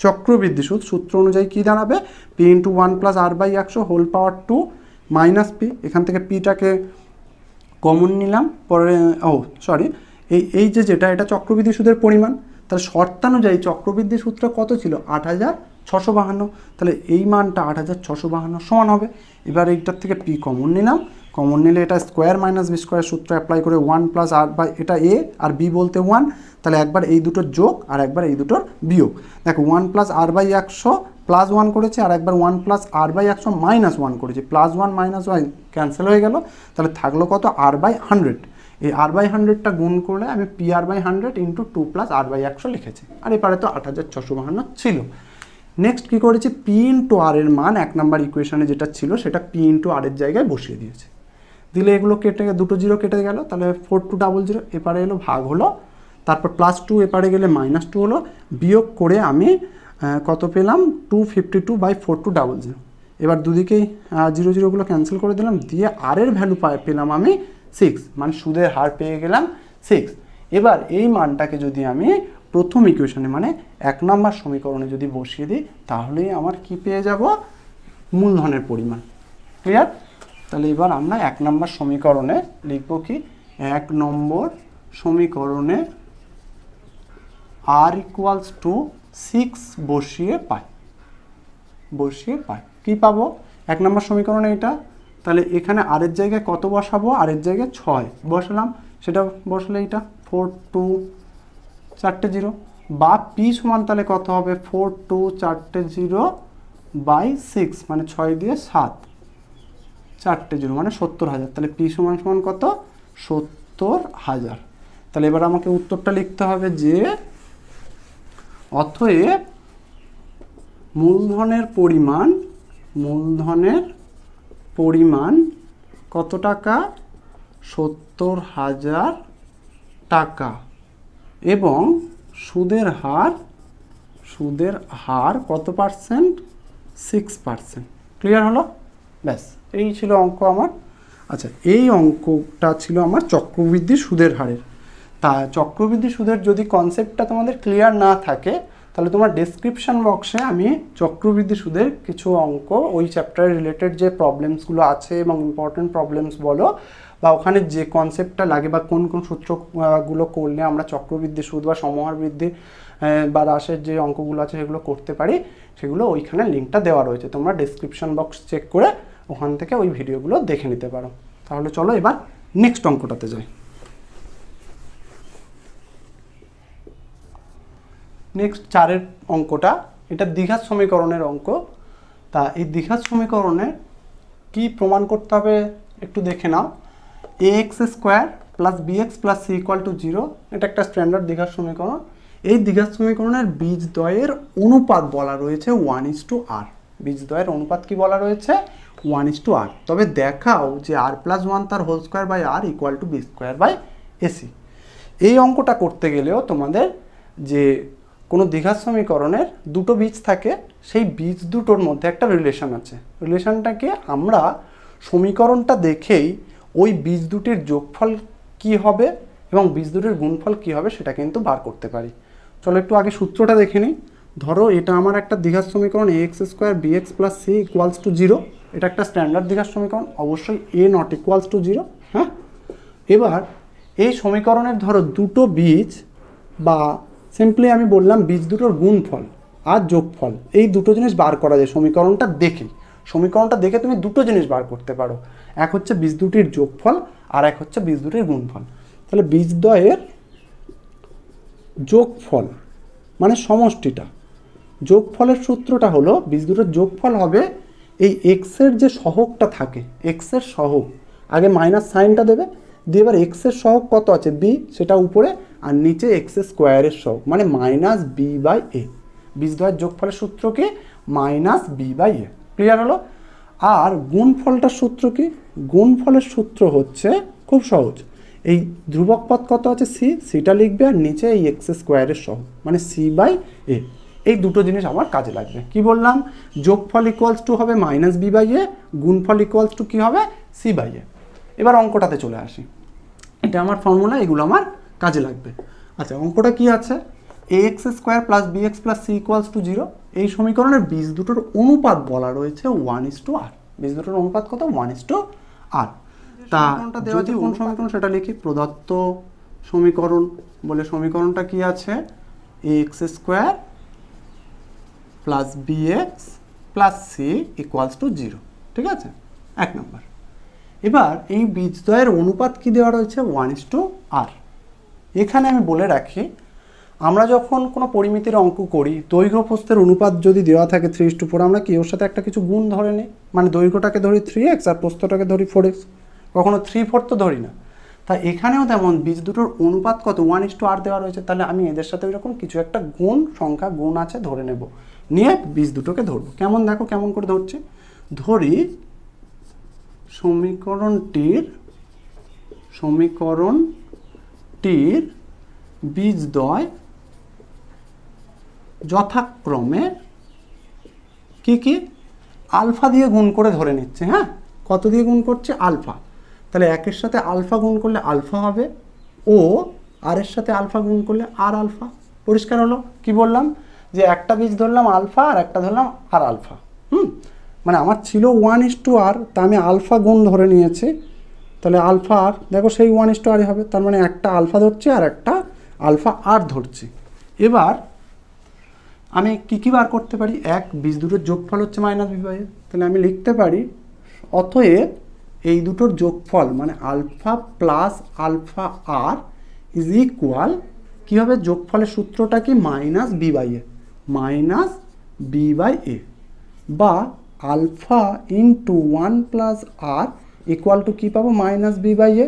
চক্রবৃদ্ধি সুদ, সূত্র অনুযায়ী কী দাঁড়াবে? P into 1 + r/100 whole power 2 -p। এখান থেকে পিটাকে কমন নিলাম, পরে এই যে যেটা, এটা চক্রবৃদ্ধি সুদের পরিমাণ। তাহলে শর্তানুযায়ী চক্রবৃদ্ধি সূত্র কত ছিল? 8652। তাহলে এই মানটা 8652 সমান হবে। এবার এইটার থেকে পি কমন নিলাম, কমন নিলে এটা স্কোয়ার -b স্কোয়ার সূত্র অ্যাপ্লাই করে 1 + r/, এটা a আর b বলতে 1, তাহলে একবার এই দুটোর যোগ আর একবার এই দুটোর বিয়োগ। দেখো 1 + r/100 +1 করেছে, আর একবার 1 + r/100 -1 করেছে, +1 - 1 ক্যান্সেল হয়ে গেল। তাহলে থাকলো কত? r/100। এই r/100টা গুণ করলে আমি pr/100 ইন্টু 2 + r/100 লিখেছি, আর এপারে তো 8652 ছিল। নেক্সট কী করেছি? পি ইন্টু আর এর মান 1 নম্বর ইকুয়েশনে যেটা ছিল, সেটা পি ইন্টু আর এর জায়গায় বসিয়ে দিয়েছে। দিলে এগুলো কেটে, 2 0 কেটে গেল, তাহলে 4200 এপারে এলো, ভাগ হলো, তারপর +2 এপারে গেলে -2 হলো, বিয়োগ করে আমি কত পেলাম? 252/4200। এবার দুদিকেই 0 0গুলো ক্যান্সেল করে দিলাম, দিয়ে আর এর ভ্যালু পেলাম আমি 6, মানে সুদের হার পেয়ে গেলাম 6। এবার এই মানটাকে যদি আমি প্রথম ইকুয়েশনে, মানে 1 নম্বর সমীকরণে যদি বসিয়ে দিই, তাহলেই আমার কি পেয়ে যাব? মূলধনের পরিমাণ। ক্লিয়ার? তাহলে এবার আমরা 1 নম্বর সমীকরণে লিখব কি? 1 নম্বর সমীকরণে আর ইকুয়ালস টু 6 বসিয়ে পাই। কী পাবো? 1 নম্বর সমীকরণে এটা। তাহলে এখানে আর এর জায়গায় কত বসাবো? আর এর জায়গায় 6 বসালাম। সেটা বসলে এটা 4 2 4 0 বা p সমান তাহলে কত হবে 4 2 4 0/6 মানে 6 দিয়ে 7 4 0 মানে 70,000 তাহলে p সমান সমান কত 70,000 তাহলে এবার আমাকে উত্তরটা লিখতে হবে যে অতএব মূলধনের পরিমাণ কত টাকা 70,000 টাকা এবং সুদের হার কত পার্সেন্ট 6% ক্লিয়ার হলো ব্যাস এই ছিল অঙ্ক আমার আচ্ছা এই অঙ্কটা ছিল আমার চক্রবৃদ্ধি সুদের হারের তা চক্রবৃদ্ধি সুদের যদি কনসেপ্টটা তোমাদের ক্লিয়ার না থাকে তাহলে তোমার ডেসক্রিপশন বক্সে আমি চক্রবৃদ্ধি সুদের কিছু অঙ্ক ওই চ্যাপ্টারে রিলেটেড যে প্রবলেমসগুলো আছে এবং ইম্পর্টেন্ট প্রবলেমস বলো বা ওখানে যে কনসেপ্টটা লাগে বা কোন কোন সূত্রগুলো করলে আমরা চক্রবৃদ্ধি সুদ বা সমহার বৃদ্ধি বা হ্রাসের যে অঙ্কগুলো আছে সেগুলো করতে পারি সেগুলো ওইখানে লিঙ্কটা দেওয়া রয়েছে তোমরা ডেসক্রিপশন বক্স চেক করে ওখান থেকে ওই ভিডিওগুলো দেখে নিতে পারো তাহলে চলো এবার নেক্সট অঙ্কটাতে যাই নেক্সট 4-এর অঙ্কটা এটা দ্বিঘাত সমীকরণের অঙ্ক তা এই দ্বিঘাত সমীকরণে কি প্রমাণ করতে হবে একটু দেখে নাও ax² + bx + c = 0 এটা একটা স্ট্যান্ডার্ড দ্বিঘাত সমীকরণ এই দ্বিঘাত সমীকরণের বীজদ্বয়ের অনুপাত বলা রয়েছে 1:r বীজদ্বয়ের অনুপাত কি বলা রয়েছে 1:r তবে দেখাও যে r+1 তার whole² r = b² ac এই অঙ্কটা করতে গেলেও তোমাদের যে কোনো দ্বিঘাত সমীকরণের দুটো বীজ থাকে সেই বীজ দুটোর মধ্যে একটা রিলেশন আছে রিলেশনটাকে আমরা সমীকরণটা দেখেই ওই বীজ দুটির যোগফল কি হবে এবং বীজ দুটির গুণফল কি হবে সেটা কিন্তু বার করতে পারি চলো একটু আগে সূত্রটা দেখে নিই ধরো এটা আমার একটা দ্বিঘাত সমীকরণ ax² bx + c = 0 এটা একটা স্ট্যান্ডার্ড দ্বিঘাত সমীকরণ অবশ্যই a ≠ 0 হ্যাঁ এবার এই সমীকরণের ধরো দুটো বীজ বা সিম্পলি আমি বললাম বীজ দুটোর গুণফল আর যোগফল এই দুটো জিনিস বার করা যায় সমীকরণটা দেখে তুমি দুটো জিনিস বার করতে পারো এক হচ্ছে বীজ দুটির যোগফল আর এক হচ্ছে বীজ দুটির গুণফল তাহলে বীজদ্বয়ের যোগফল মানে সমষ্টিটা যোগফলের সূত্রটা হলো বীজ দুটোর যোগফল হবে এই x এর যে সহগটা থাকে x এর সহগ আগে মাইনাস সাইনটা দেবে দিয়ে এবার x এর সহগ কত আছে b সেটা উপরে আর নিচে x² এর সহগ মানে -b/a বীজদ্বয়ের যোগফলের সূত্র কি -b/a ক্লিয়ার হলো আর গুণফলটার সূত্র কি গুণফলের সূত্র হচ্ছে খুব সহজ এই ধ্রুবক পদ কত আছে c সেটা লিখবে আর নিচে এই x² এর সহগ মানে c/a এই দুটো জিনিস আমার কাজে লাগবে কি বললাম যোগফল = হবে -b/a গুণফল = কি হবে c/a এবার অঙ্কটাতে চলে আসি এটা আমার ফর্মুলা এগুলো আমার কাজে লাগবে আচ্ছা অঙ্কটা কি আছে ax² + bx + c = 0 এই সমীকরণের বীজ দুটোর অনুপাত বলা রয়েছে 1:r বীজ দুটোর অনুপাত কত 1:r তা দেওয়া আছে কোন সমীকরণ সেটা লিখি প্রদত্ত সমীকরণ বলে সমীকরণটা কি আছে ax² + bx + c = 0 ঠিক আছে 1 নম্বর এবার এই বীজদ্বয়ের অনুপাত কি দেওয়া রয়েছে 1:r এখানে আমি বলে রাখি আমরা যখন কোনো পরিমিতির অঙ্ক করি দৈর্ঘ্য প্রস্থের অনুপাত যদি দেওয়া থাকে 3:4 আমরা কি ওর সাথে একটা কিছু গুণ ধরে নিই মানে দৈর্ঘ্যটাকে ধরি 3x আর প্রস্থটাকে ধরি 4x কখনো 3/4 তো ধরি না তাই এখানেও তেমন বীজ দুটোর অনুপাত কত 1:r দেওয়া রয়েছে তাহলে আমি এদের সাথে ওইরকম কিছু একটা গুণ সংখ্যা গুণ আছে ধরে নেব নিয়ে বীজ দুটোকে ধরবো কেমন দেখো কেমন করে ধরছে ধরি সমীকরণটির বীজদ্বয় যথাক্রমে কি আলফা দিয়ে গুণ করে ধরে নিচ্ছে হ্যাঁ কত দিয়ে গুণ করছে আলফা তাহলে 1-এর সাথে আলফা গুণ করলে আলফা হবে ও r-এর সাথে আলফা গুণ করলে r-আলফা পরিষ্কার হলো কি বললাম যে একটা বীজ ধরলাম আলফা আর একটা ধরলাম r-আলফা মানে আমার ছিল 1:r তা আমি আলফা গুণ ধরে নিয়েছি তাহলে আলফা আর দেখো সেই 1:r হবে তার মানে একটা আলফা ধরছি আর একটা আলফা আর ধরছি এবার আমি কি বার করতে পারি এক বীজ দুটোর যোগফল হচ্ছে -b/a তাহলে আমি লিখতে পারি অতএব এই দুটোর যোগফল মানে alpha plus alpha R is equal কি হবে যোগফলের সূত্রটা কি minus B by A minus B by A বা alpha into one plus R equal to কী পাবো মাইনাস বি বাই এ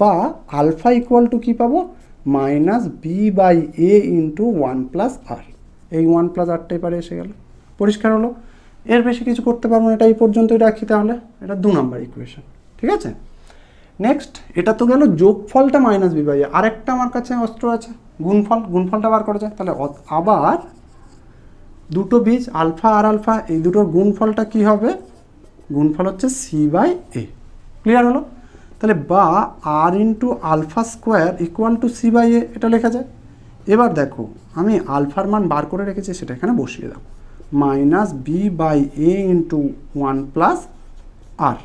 বা আলফা ইকুয়াল টু কী পাবো minus B by A into one plus R এই ওয়ান প্লাস আরটা এবারে এসে গেল পরিষ্কার হলো এর বেশি কিছু করতে পারবো না এটা এই পর্যন্তই রাখি তাহলে এটা দু নম্বর ইকুয়েশন ঠিক আছে নেক্সট এটা তো গেল যোগফলটা মাইনাস বি বাই এ আরেকটা আমার কাছে অস্ত্র আছে গুণফল গুণফলটা বার করা যায় তাহলে আবার দুটো বীজ আলফা আর আলফা এই দুটোর গুণফলটা কি হবে গুণফল হচ্ছে সি বাই এ ক্লিয়ার হলো তাহলে বা R into alpha square equal to C by A এটা লেখা যায় এবার দেখো আমি আলফার মান বার করে রেখেছি সেটা এখানে বসিয়ে দাও minus B by A into one plus R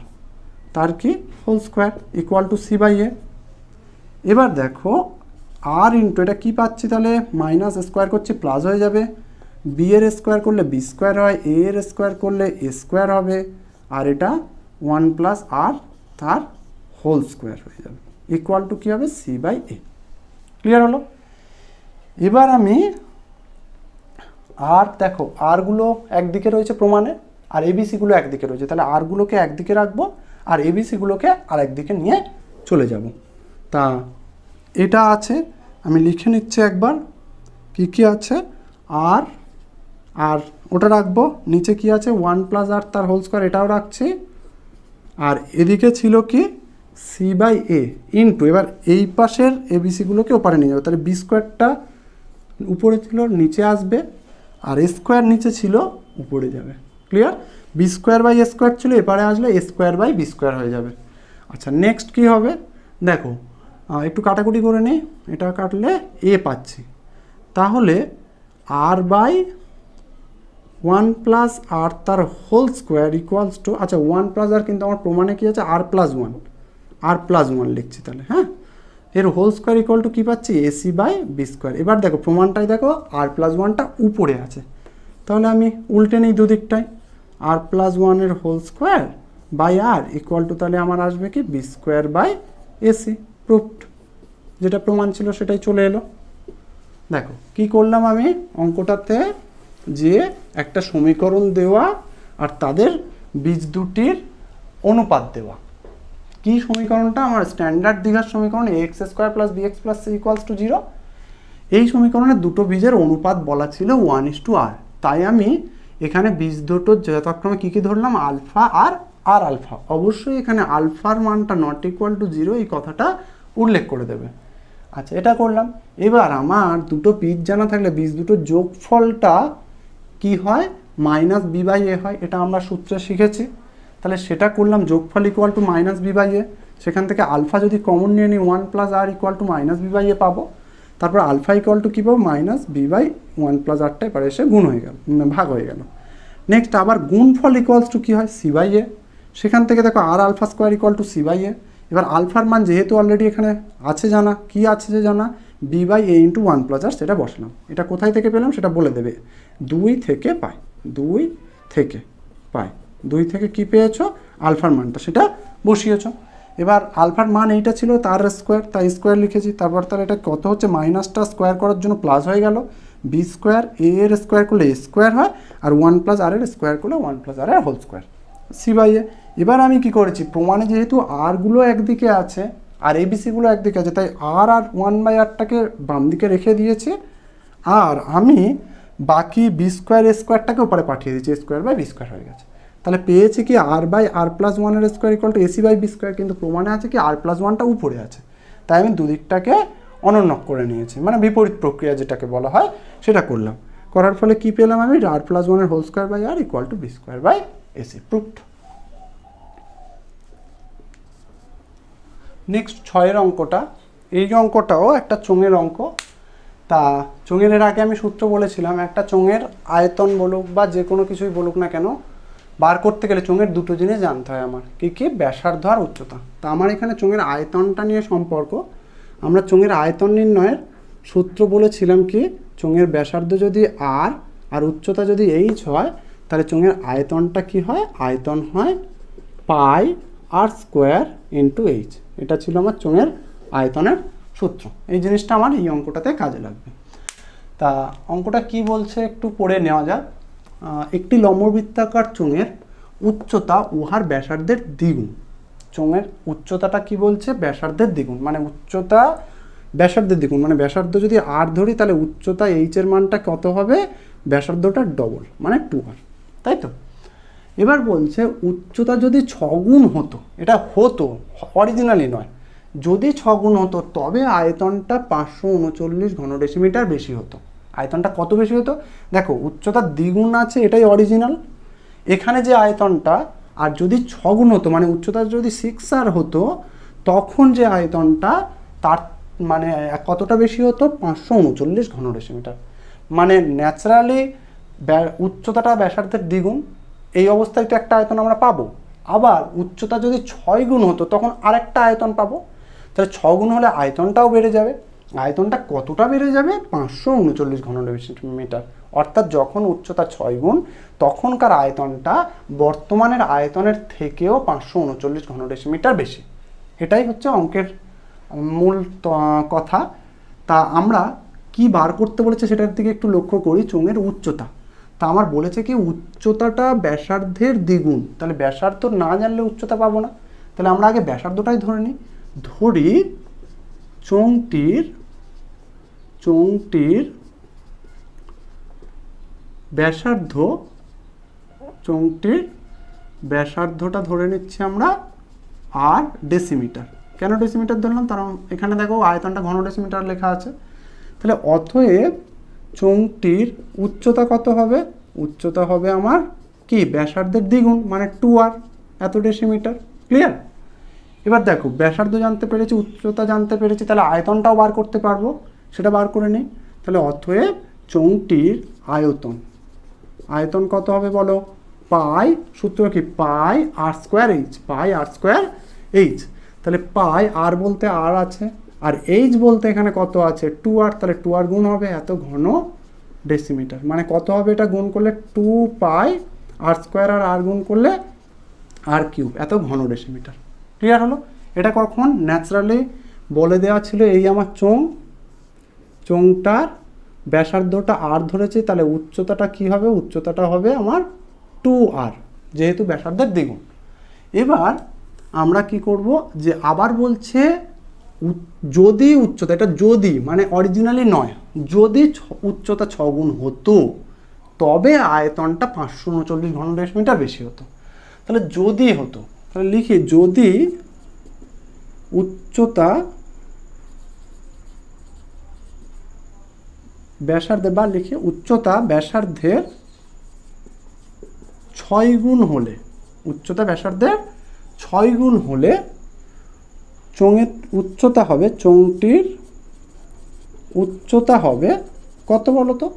তার কি whole square equal to C by এ এবার দেখো আর ইন্টু এটা কী পাচ্ছি তাহলে মাইনাস স্কোয়ার করছি প্লাস হয়ে যাবে বি এর স্কোয়ার করলে বি স্কোয়ার হয় এ এর স্কোয়ার করলে এ স্কোয়ার হবে আর এটা ওয়ান প্লাস আর তার হোল স্কোয়ার হয়ে যাবে ইকুয়াল টু কী হবে সি বাই এ ক্লিয়ার হলো এবার আমি আর দেখো আরগুলো একদিকে রয়েছে প্রমাণে আর এবিসিগুলো একদিকে রয়েছে তাহলে আরগুলোকে একদিকে রাখবো আর এবিসিগুলোকে আর একদিকে নিয়ে চলে যাব তা এটা আছে আমি লিখে নিচ্ছি একবার কী কী আছে আর আর ওটা রাখবো নিচে কি আছে ওয়ান প্লাস আর তার হোল স্কোয়ার এটাও রাখছি আর এদিকে ছিল কি সি বাই এ ইন্টু এবার এই পাশের এবিসিগুলোকে ওপারে নিয়ে যাবো তাহলে বি স্কোয়ারটা উপরে ছিল নিচে আসবে আর স্কোয়ার নিচে ছিল উপরে যাবে clear B square by A square ছিল এপারে আসলে A square by B square হয়ে যাবে আচ্ছা নেক্সট কি হবে দেখো একটু কাটাকুটি করে নিই এটা কাটলে এ পাচ্ছি তাহলে R by one plus R তার হোল স্কোয়ার ইকুয়ালস টু আচ্ছা ওয়ান প্লাস আর কিন্তু আমার প্রমাণে কী আছে আর প্লাস ওয়ান লিখছি তাহলে হ্যাঁ এর হোল স্কোয়ার ইকুয়াল টু কী পাচ্ছি এসি বাই বি স্কোয়ার এবার দেখো প্রমাণটাই দেখো আর প্লাস ওয়ানটা উপরে আছে তাহলে আমি উল্টে নিই দুদিকটাই আর প্লাস ওয়ানের whole square by R equal to তাহলে আমার আসবে কি B square by AC proved যেটা প্রমাণ ছিল সেটাই চলে এলো দেখো কি করলাম আমি অঙ্কটাতে যে একটা সমীকরণ দেওয়া আর তাদের বীজ দুটির অনুপাত দেওয়া কি সমীকরণটা আমার স্ট্যান্ডার্ড দ্বিঘাত সমীকরণ x square plus B X plus C equals to zero এই সমীকরণের দুটো বীজের অনুপাত বলা ছিল 1:r তাই আমি এখানে বীজ দুটোর যথাক্রমে কী কী ধরলাম আলফা আর আলফা অবশ্যই এখানে আলফার মানটা নট ইকুয়াল টু জিরো এই কথাটা উল্লেখ করে দেবে আচ্ছা এটা করলাম এবার আমার দুটো বীজ জানা থাকলে বীজ দুটোর যোগফলটা কি হয় মাইনাস বি বাই এ হয় এটা আমরা সূত্রে শিখেছি তাহলে সেটা করলাম যোগফল equal to minus B by এ সেখান থেকে আলফা যদি কমন নিয়ে নিই one plus R equal to minus B by এ পাবো তারপর আলফা ইকুয়াল টু কী পাবো minus B by one plus আরটা এবারে এসে গুণ হয়ে গেল ভাগ হয়ে গেল নেক্সট আবার গুণফল ইকুয়ালস টু কী হয় সি বাই এ সেখান থেকে দেখো আর alpha square equal to C by এ এবার আলফার মান যেহেতু অলরেডি এখানে আছে জানা কি আছে যে জানা B by A into one plus আর সেটা বসলাম এটা কোথায় থেকে পেলাম সেটা বলে দেবে দুই থেকে কি পেয়েছো আলফার মানটা সেটা বসিয়েছো এবার আলফার মান এইটা ছিল তার স্কোয়ার তাই স্কোয়ার লিখেছি তারপর তাহলে এটা কত হচ্ছে মাইনাসটা স্কোয়ার করার জন্য প্লাস হয়ে গেল বি স্কোয়ার এ এর স্কোয়ার করলে এ স্কোয়ার হয় আর ওয়ান প্লাস আর এর স্কোয়ার করলে ওয়ান প্লাস আর এর হোল স্কোয়ার সি বাই এ এবার আমি কি করেছি প্রমাণে যেহেতু আরগুলো একদিকে আছে আর এবিসিগুলো একদিকে আছে তাই আর ওয়ান বাই আরটাকে বাম দিকে রেখে দিয়েছি আর আমি বাকি বি স্কোয়ার এ স্কোয়ারটাকে ওপরে পাঠিয়ে দিয়েছি স্কোয়ার বাই বি স্কোয়ার হয়ে গেছে তাহলে পেয়েছি কি আর বাই আর প্লাস ওয়ানের square equal to AC by B square কিন্তু প্রমাণে আছে কি আর প্লাস ওয়ানটা উপরে আছে তাই আমি দুদিকটাকে অনন্যক করে নিয়েছি মানে বিপরীত প্রক্রিয়া যেটাকে বলা হয় সেটা করলাম করার ফলে কি পেলাম আমি আর প্লাস ওয়ানের whole square by R equal to B square by AC proved next ছয়ের অঙ্কটা এই অঙ্কটাও একটা চোঙের অঙ্ক তা চোঙের এর আগে আমি সূত্র বলেছিলাম একটা চোঙের আয়তন বলুক বা যে কোনো কিছুই বলুক না কেন বার করতে গেলে চোঙের দুটো জিনিস জানতে হয় আমার কী কী ব্যাসার্ধ আর উচ্চতা তা আমার এখানে চোঙের আয়তনটা নিয়ে সম্পর্ক আমরা চোঙের আয়তন নির্ণয়ের সূত্র বলেছিলাম কি চোঙের ব্যাসার্ধ যদি আর উচ্চতা যদি এইচ হয় তাহলে চোঙের আয়তনটা কি হয় আয়তন হয় pi are square into H एटा छिलो आमार चोঙের आयतनेर सूत्र। ये जिनिसटा आमार ये अंकटाते काजे लागबे। ता अंकटा कि बोलछे एकटू पड़े नेওয়া जाक। एकटी लम्बवृत्ताकार चोঙের उच्चता उहार व्यासार्धेर द्विगुण। चोঙের उच्चताटा कि बोलछे व्यासार्धेर द्विगुण माने उच्चता व्यासार्धेर द्विगुण माने व्यासार्ध जदि r धरि ताहले उच्चता h एर मानटा कत होबे व्यासार्धटा डबल माने 2r ताई तो। एबार बोलछे उच्चता जदि 6 गुण हतो एटा हतो ओरिजिनाली नय जदि 6 गुण हतो तबे आयतनटा 539 घन डेसिमिटार बेशी हतो। आयतनटा कत बेशी हतो देखो उच्चता द्विगुण आछे एटाई ओरिजिनाल एखाने जे आयतनटा आर जदि 6 गुण हतो माने उच्चता जदि 6r हतो तखन जे आयतनटा तार माने कतटा बेशी हतो 539 घन डेसिमिटार माने न्याचाराली उच्चताटा व्यासार्धेर द्विगुण এই অবস্থায় তো একটা আয়তন আমরা পাবো। আবার উচ্চতা যদি 6 গুণ হতো তখন আরেকটা আয়তন পাবো। তাহলে 6 গুণ হলে আয়তনটাও বেড়ে যাবে। আয়তনটা কতটা বেড়ে যাবে 539 ঘন ডেসিমিটার। অর্থাৎ যখন উচ্চতা 6 গুণ তখনকার আয়তনটা বর্তমানের আয়তনের থেকেও 539 ঘন ডেসিমিটার বেশি। এটাই হচ্ছে অঙ্কের মূল কথা। তা আমরা কি বার করতে বলেছে সেটার দিকে একটু লক্ষ্য করি। চোঙের উচ্চতা তা আমার বলেছে কি উচ্চতাটা ব্যাসার্ধের দ্বিগুণ। তাহলে ব্যাসার্ধ না জানলে উচ্চতা পাবো না। তাহলে আমরা আগে ব্যাসার্ধটাই ধরে নিই। ধরি চোঙটির ব্যাসার্ধ চোঙটির ব্যাসার্ধটা ধরে নিচ্ছি আমরা আর ডেসিমিটার। কেন ডেসিমিটার ধরলাম কারণ এখানে দেখো আয়তনটা ঘন ডেসিমিটার লেখা আছে। তাহলে অতএব चोঙটির उच्चता कत होबे उच्चता होबे आमार कि व्यासार्धेर द्विगुण माने 2r एत डेसिमिटार। क्लियर। एबार देखो व्यासार्ध जानते पेरेछि उच्चता जानते पेरेछि ताहले आयतनटाও বার করতে পারবো। সেটা বার করে নেই। তাহলে অতএব चोঙটির आयतन आयतन कत होबे बोलो पाई सूत्र कि pi r square h pi r square h। তাহলে पाई r बोलते r আছে और एच बोलते एखाने कत आछे 2r ताहले 2r गुण होबे एत घन डेसिमिटार माने कत होबे एटा गुण करले 2 pi r square are are गुण करले r किऊब एत घन डेसिमिटार। Clear hello. एटा कखन न्याचाराली बोले देওয়া छिलो एई आमार चोঙ चोঙটার व्यासार्धटा r धरेछि ताहले उच्चताटा कि होबे उच्चताटा होबे आमार 2r जेहेतु व्यासार्धের দ্বিগুণ। एबार आमरा कि करब जे आबार बोलछे যদি উচ্চতা এটা যদি মানে অরিজিনালি নয় যদি উচ্চতা 6 গুণ হতো তবে আয়তনটা 539 ঘন ডেসিমিটার বেশি হতো। তাহলে যদি হতো তাহলে লিখি যদি উচ্চতা ব্যাসার্ধের বা লিখি উচ্চতা ব্যাসার্ধের 6 গুণ হলে উচ্চতা ব্যাসার্ধের 6 গুণ হলে চোঙের উচ্চতা হবে চোঙটির উচ্চতা হবে কত বলো তো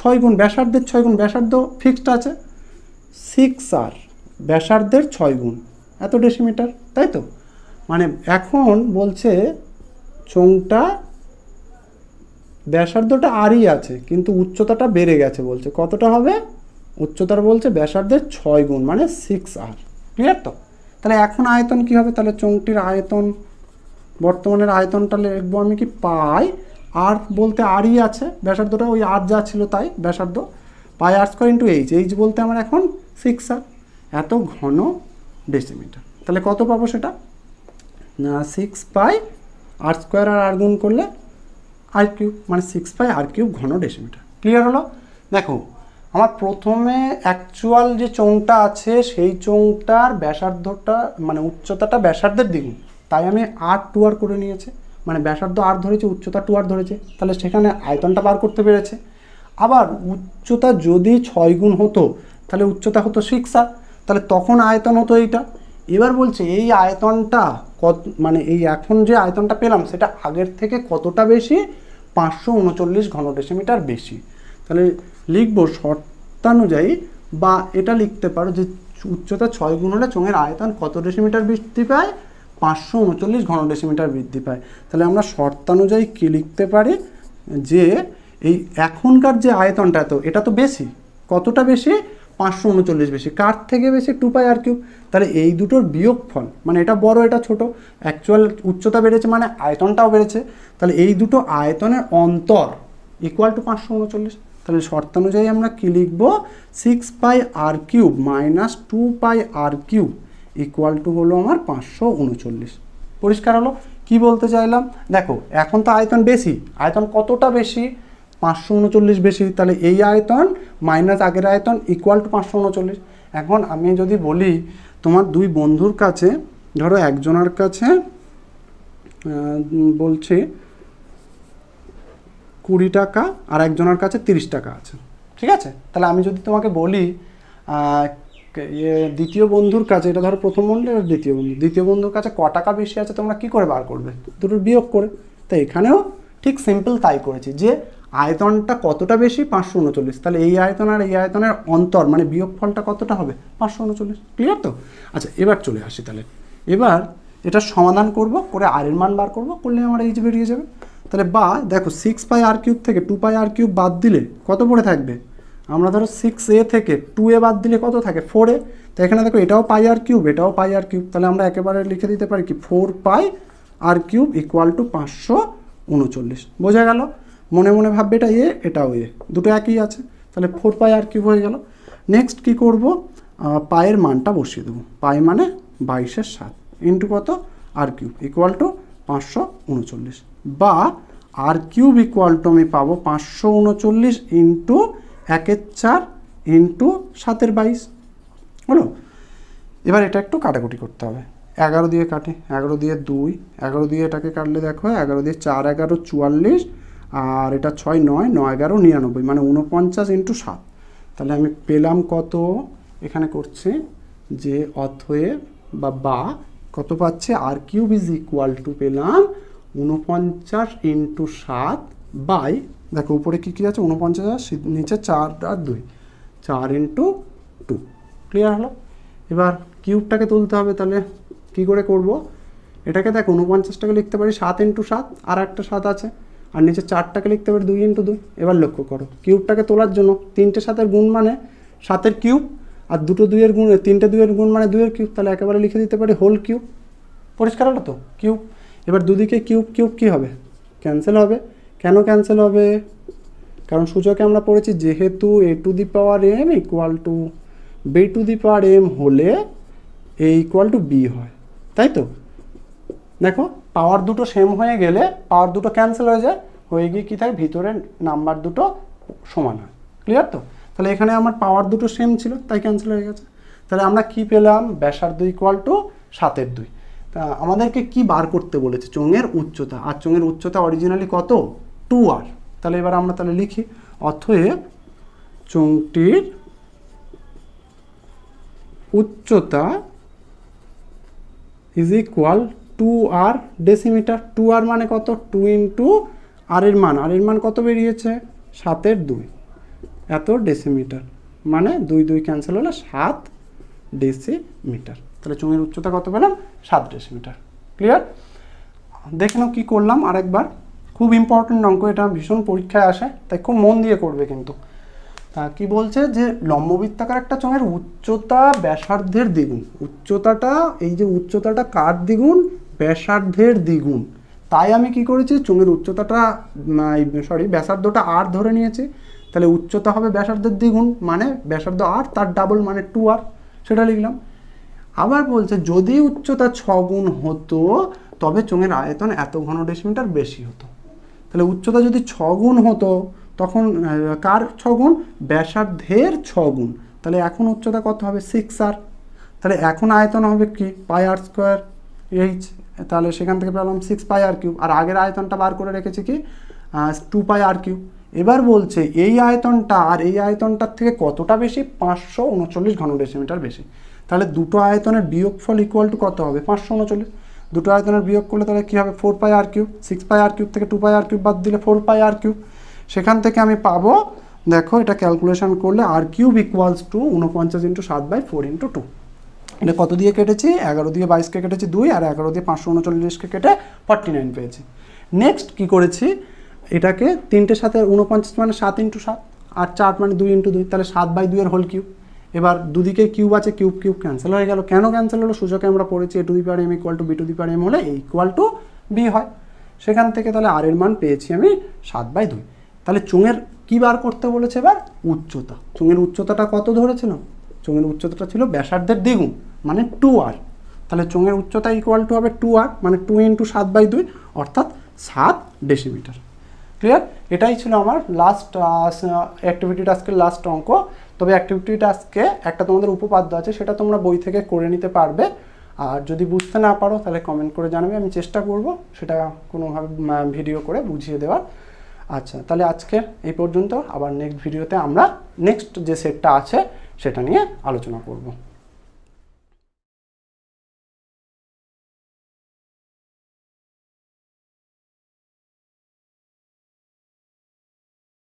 6 গুণ ব্যাসার্ধের 6 গুণ ব্যাসার্ধ ফিক্সড আছে 6r ব্যাসার্ধের 6 গুণ এত ডেসিমিটার তাই তো। মানে এখন বলছে চোঙটা ব্যাসার্ধটা আরই আছে কিন্তু উচ্চতাটা বেড়ে গেছে বলছে কতটা হবে উচ্চতার বলছে ব্যাসার্ধের 6 গুণ মানে 6r। ক্লিয়ার তো। তাহলে এখন আয়তন কি হবে তাহলে চোঙটির আয়তন বর্তমানের আয়তনটা লিখবো আমি কি পাই আর বলতে আরই আছে ব্যাসার্ধটা ওই আর যা ছিল তাই ব্যাসার্ধ পাই আর স্কয়ার ইনটু এইচ এইচ বলতে আমার এখন 6r এত ঘন ডেসিমিটার। তাহলে কত পাবো সেটা না 6 পাই আর স্কয়ার আর আর গুণ করলে আর কিউব মানে 6 পাই আর কিউব ঘন ডেসিমিটার। ক্লিয়ার হলো। দেখো আমার প্রথমে অ্যাকচুয়াল যে চোঙটা আছে সেই চোঙটার ব্যাসার্ধটা মানে উচ্চতাটা ব্যাসার্ধের দ্বিগুণ তাই আমি r 2r করে নিয়েছে মানে ব্যাসার্ধ r ধরেছে উচ্চতা 2r ধরেছে তাহলে সেখানে আয়তনটা বার করতে পেরেছে। আবার উচ্চতা যদি 6 গুণ হতো তাহলে উচ্চতা হতো 6r তাহলে তখন আয়তন হতো এইটা। এবার বলছে এই আয়তনটা কত মানে এই এখন যে আয়তনটা পেলাম সেটা আগের থেকে কতটা বেশি 539 ঘন ডেসিমিটার বেশি। তাহলে লিখব শর্তানুযায়ী বা এটা লিখতে পারো যে উচ্চতা 6 গুণ হলে চোঙের আয়তন কত ডেসিমিটার বৃদ্ধি পায় 539 ঘন ডেসিমিটার বৃদ্ধি পায়। তাহলে আমরা শর্তানুযায়ী কি লিখতে পারি যে এই এখনকার যে আয়তনটা তো এটা তো বেশি কতটা বেশি 539 बेसि कार थेके बेसि 2π r কিউব তাহলে এই দুটোর বিয়োগফল মানে এটা বড় এটা ছোট অ্যাকচুয়াল উচ্চতা বেড়েছে মানে আয়তনটাও বেড়েছে তাহলে এই দুটো আয়তনের অন্তর ইকুয়াল টু 539 তাহলে শর্ত অনুযায়ী আমরা কি লিখব 6π r cube - 2π r cube equal to হলো আমার 539 পরিষ্কার হলো কি বলতে চাইলাম দেখো এখন তো আয়তন বেশি আয়তন কতটা বেশি 539 বেশি তাহলে এই আয়তন মাইনাস আগের আয়তন ইকুয়াল টু 539 এখন আমি যদি বলি তোমার দুই বন্ধুর কাছে ধরো একজনের কাছে বলছি 20 টাকা আর একজনের কাছে 30 টাকা আছে ঠিক আছে তাহলে আমি যদি তোমাকে বলি দ্বিতীয় বন্ধুর কাছে এটা ধরো প্রথম বন্ধু আর দ্বিতীয় বন্ধুর কাছে ক টাকা বেশি আছে তোমরা কি করে বার করবে দুটোর বিয়োগ করে তাই এখানেও ঠিক সিম্পল তাই করেছি যে আয়তনটা কতটা বেশি 539 তাহলে এই আয়তন আর এই আয়তনের অন্তর মানে বিয়োগফলটা কতটা হবে 539 ক্লিয়ার তো আচ্ছা এবার চলে আসি তাহলে এবার এটা সমাধান করব করে r এর মান বার করব করলে আমার এই যে বেরিয়ে যাবে তাহলে বা দেখো 6π r কিউব থেকে 2π r কিউব বাদ দিলে কত পড়ে থাকবে আমরা ধরো 6a থেকে 2a বাদ দিলে কত থাকে 4a তো এখানে দেখো এটাও π r কিউব এটাও π r কিউব তাহলে আমরা একেবারে লিখে দিতে পারি কি 4π r কিউব = 539 বোঝা গেল মনে মনে ভাববে এটা এ এটাও এ দুটো একই আছে তাহলে 4π r কিউব হয়ে গেল নেক্সট কি করব পাই এর মানটা বসিয়ে দেব পাই মানে 22 এর 7 ইনটু কত r কিউব = 539 বা r কিউব = আমি পাবো 539 ইনটু 1 এর 4 ইনটু 7 এর 22 হলো এবার এটা একটু কাটাকুটি করতে হবে 11 দিয়ে কাটে 11 দিয়ে 2 11 দিয়ে এটাকে কাটলে দেখো 11 দিয়ে 4 11 44 আর এটা 6 9 9 11 99 মানে 49 * 7 তাহলে আমি পেলাম কত এখানে করছে যে অতএব বা কত পাচ্ছে r কিউব = পেলাম 49 * 7 বাই দেখো উপরে কি কি আছে 49 আর নিচে 4 আর 2 4 * 2 ক্লিয়ার হলো এবার কিউবটাকে তুলতে হবে তাহলে কি করে করব এটাকে দেখো 49 টাকে লিখতে পারি 7 * 7 আর একটা 7 আছে আর নিচে 4 টাকে লিখতে পারি 2 * 2 এবার লক্ষ্য করো কিউবটাকে তোলার জন্য 3 টা 7 এর গুণ মানে 7 এর কিউব আর দুটো 2 এর গুণ 3 টা 2 এর গুণ মানে 2 এর কিউব তাহলে একেবারে লিখে দিতে পারি হোল কিউব পরিষ্কার হলো তো কিউব এবার দুদিকে কিউব কিউব কি হবে ক্যান্সেল হবে কেন ক্যান্সেল হবে কারণ সূচকে আমরা পড়েছি যেহেতু a to the power m = b to the power m হলে a = b হয় তাই তো দেখো পাওয়ার দুটো सेम হয়ে গেলে পাওয়ার দুটো ক্যান্সেল হয়ে যায় হয়ে গিয়ে কি থাকে ভিতরে নাম্বার দুটো সমান হয় ক্লিয়ার তো তাহলে এখানে আমার পাওয়ার দুটো सेम ছিল তাই ক্যান্সেল হয়ে গেছে তাহলে আমরা কি পেলাম ব্যাসার্ধ = 7 এর 2 তা আমাদেরকে কি বার করতে বলেছে চোঙের উচ্চতা আর চোঙের উচ্চতা অরিজিনালি কত 2r তাহলে এবার আমরা তাহলে লিখি অতএব চোঙটির উচ্চতা = 2r ডেসিমিটার 2r মানে কত 2 ইনটু r এর মান কত বেরিয়েছে 7 এর 2 এত ডেসিমিটার মানে 2 2 ক্যান্সেল হলো 7 ডেসিমিটার তাহলে চোঙের উচ্চতা কত পেলাম 7 ডেসিমিটার ক্লিয়ার দেখে নাও কি করলাম আরেকবার খুব ইম্পর্টেন্ট অঙ্ক এটা ভীষণ পরীক্ষায় আসে তাই খুব মন দিয়ে করবে কিন্তু তা কি বলছে যে লম্ববৃত্তাকার একটা চোঙের উচ্চতা ব্যাসার্ধের দ্বিগুণ উচ্চতাটা এই যে উচ্চতাটা কার দ্বিগুণ ব্যাসার্ধের দ্বিগুণ তাই আমি কি করেছি চোঙের উচ্চতাটা সরি ব্যাসার্ধটা r ধরে নিয়েছি তাহলে উচ্চতা হবে ব্যাসার্ধের দ্বিগুণ মানে ব্যাসার্ধ r তার ডাবল মানে 2r সেটা লিখলাম আবার বলছে যদি উচ্চতা 6 গুণ হতো তবে চোঙের আয়তন এত ঘন ডেসিমিটার বেশি হতো তাহলে উচ্চতা যদি 6 গুণ হতো তখন কার 6 গুণ ব্যাসার্ধের 6 গুণ তাহলে এখন উচ্চতা কত হবে 6r তাহলে এখন আয়তন হবে কি πr2h তাহলে সেখান থেকে পেলাম 6πr³ আর আগের আয়তনটা বার করে রেখেছি কি 2πr³ এবার বলছে এই আয়তনটা আর এই আয়তনটার থেকে কতটা বেশি 539 ঘন ডেসিমিটার বেশি তাহলে দুটো আয়তনের বিয়োগফল = কত হবে 539 দুটো আয়তনের বিয়োগ করলে তাহলে কি হবে 4πr³ 6πr³ থেকে 2πr³ বাদ দিলে 4πr³ সেখান থেকে আমি পাবো দেখো এটা ক্যালকুলেশন করলে r³ = 49 × 7/4 × 2 এটা কত দিয়ে কেটেছি 11 দিয়ে 22 কে কেটেছি 2 আর 11 দিয়ে 539 কে কেটে 49 পেয়েছি নেক্সট কি করেছি এটাকে 3 টা 7 49 মানে 7 × 7 আর 4 মানে 2 × 2 তাহলে 7/2 এর হোল কিউব এবার দুদিকে কিউব আছে, কিউব কিউব ক্যান্সেল হয়ে গেল। কেন ক্যান্সেল হলো? সূচকে আমরা পড়েছি এ to the power M equal to B to the power M হলে এ ইকুয়াল টু বি হয়। সেখান থেকে তাহলে আর এর মান পেয়েছি আমি 7/2। তাহলে চোঙের কী বার করতে বলেছে এবার? উচ্চতা। চোঙের উচ্চতাটা কত ধরেছিলাম? চোঙের উচ্চতাটা ছিল ব্যাসার্ধের দ্বিগুণ মানে 2r। তাহলে চোঙের উচ্চতা ইকুয়াল টু হবে 2r মানে 2 × 7/2 অর্থাৎ 7 ডেসিমিটার। ক্লিয়ার? এটাই ছিল আমার লাস্ট অ্যাক্টিভিটি টাস্কের লাস্ট অঙ্ক। তবে অ্যাক্টিভিটি টাস্কে একটা তোমাদের উপপাদ্য আছে, সেটা তোমরা বই থেকে করে নিতে পারবে। আর যদি বুঝতে না পারো তাহলে কমেন্ট করে জানাবে, আমি চেষ্টা করব সেটা কোনোভাবে ভিডিও করে বুঝিয়ে দেওয়ার। আচ্ছা, তাহলে আজকের এই পর্যন্ত। আবার নেক্সট ভিডিওতে আমরা নেক্সট যে সেটটা আছে সেটা নিয়ে আলোচনা করব।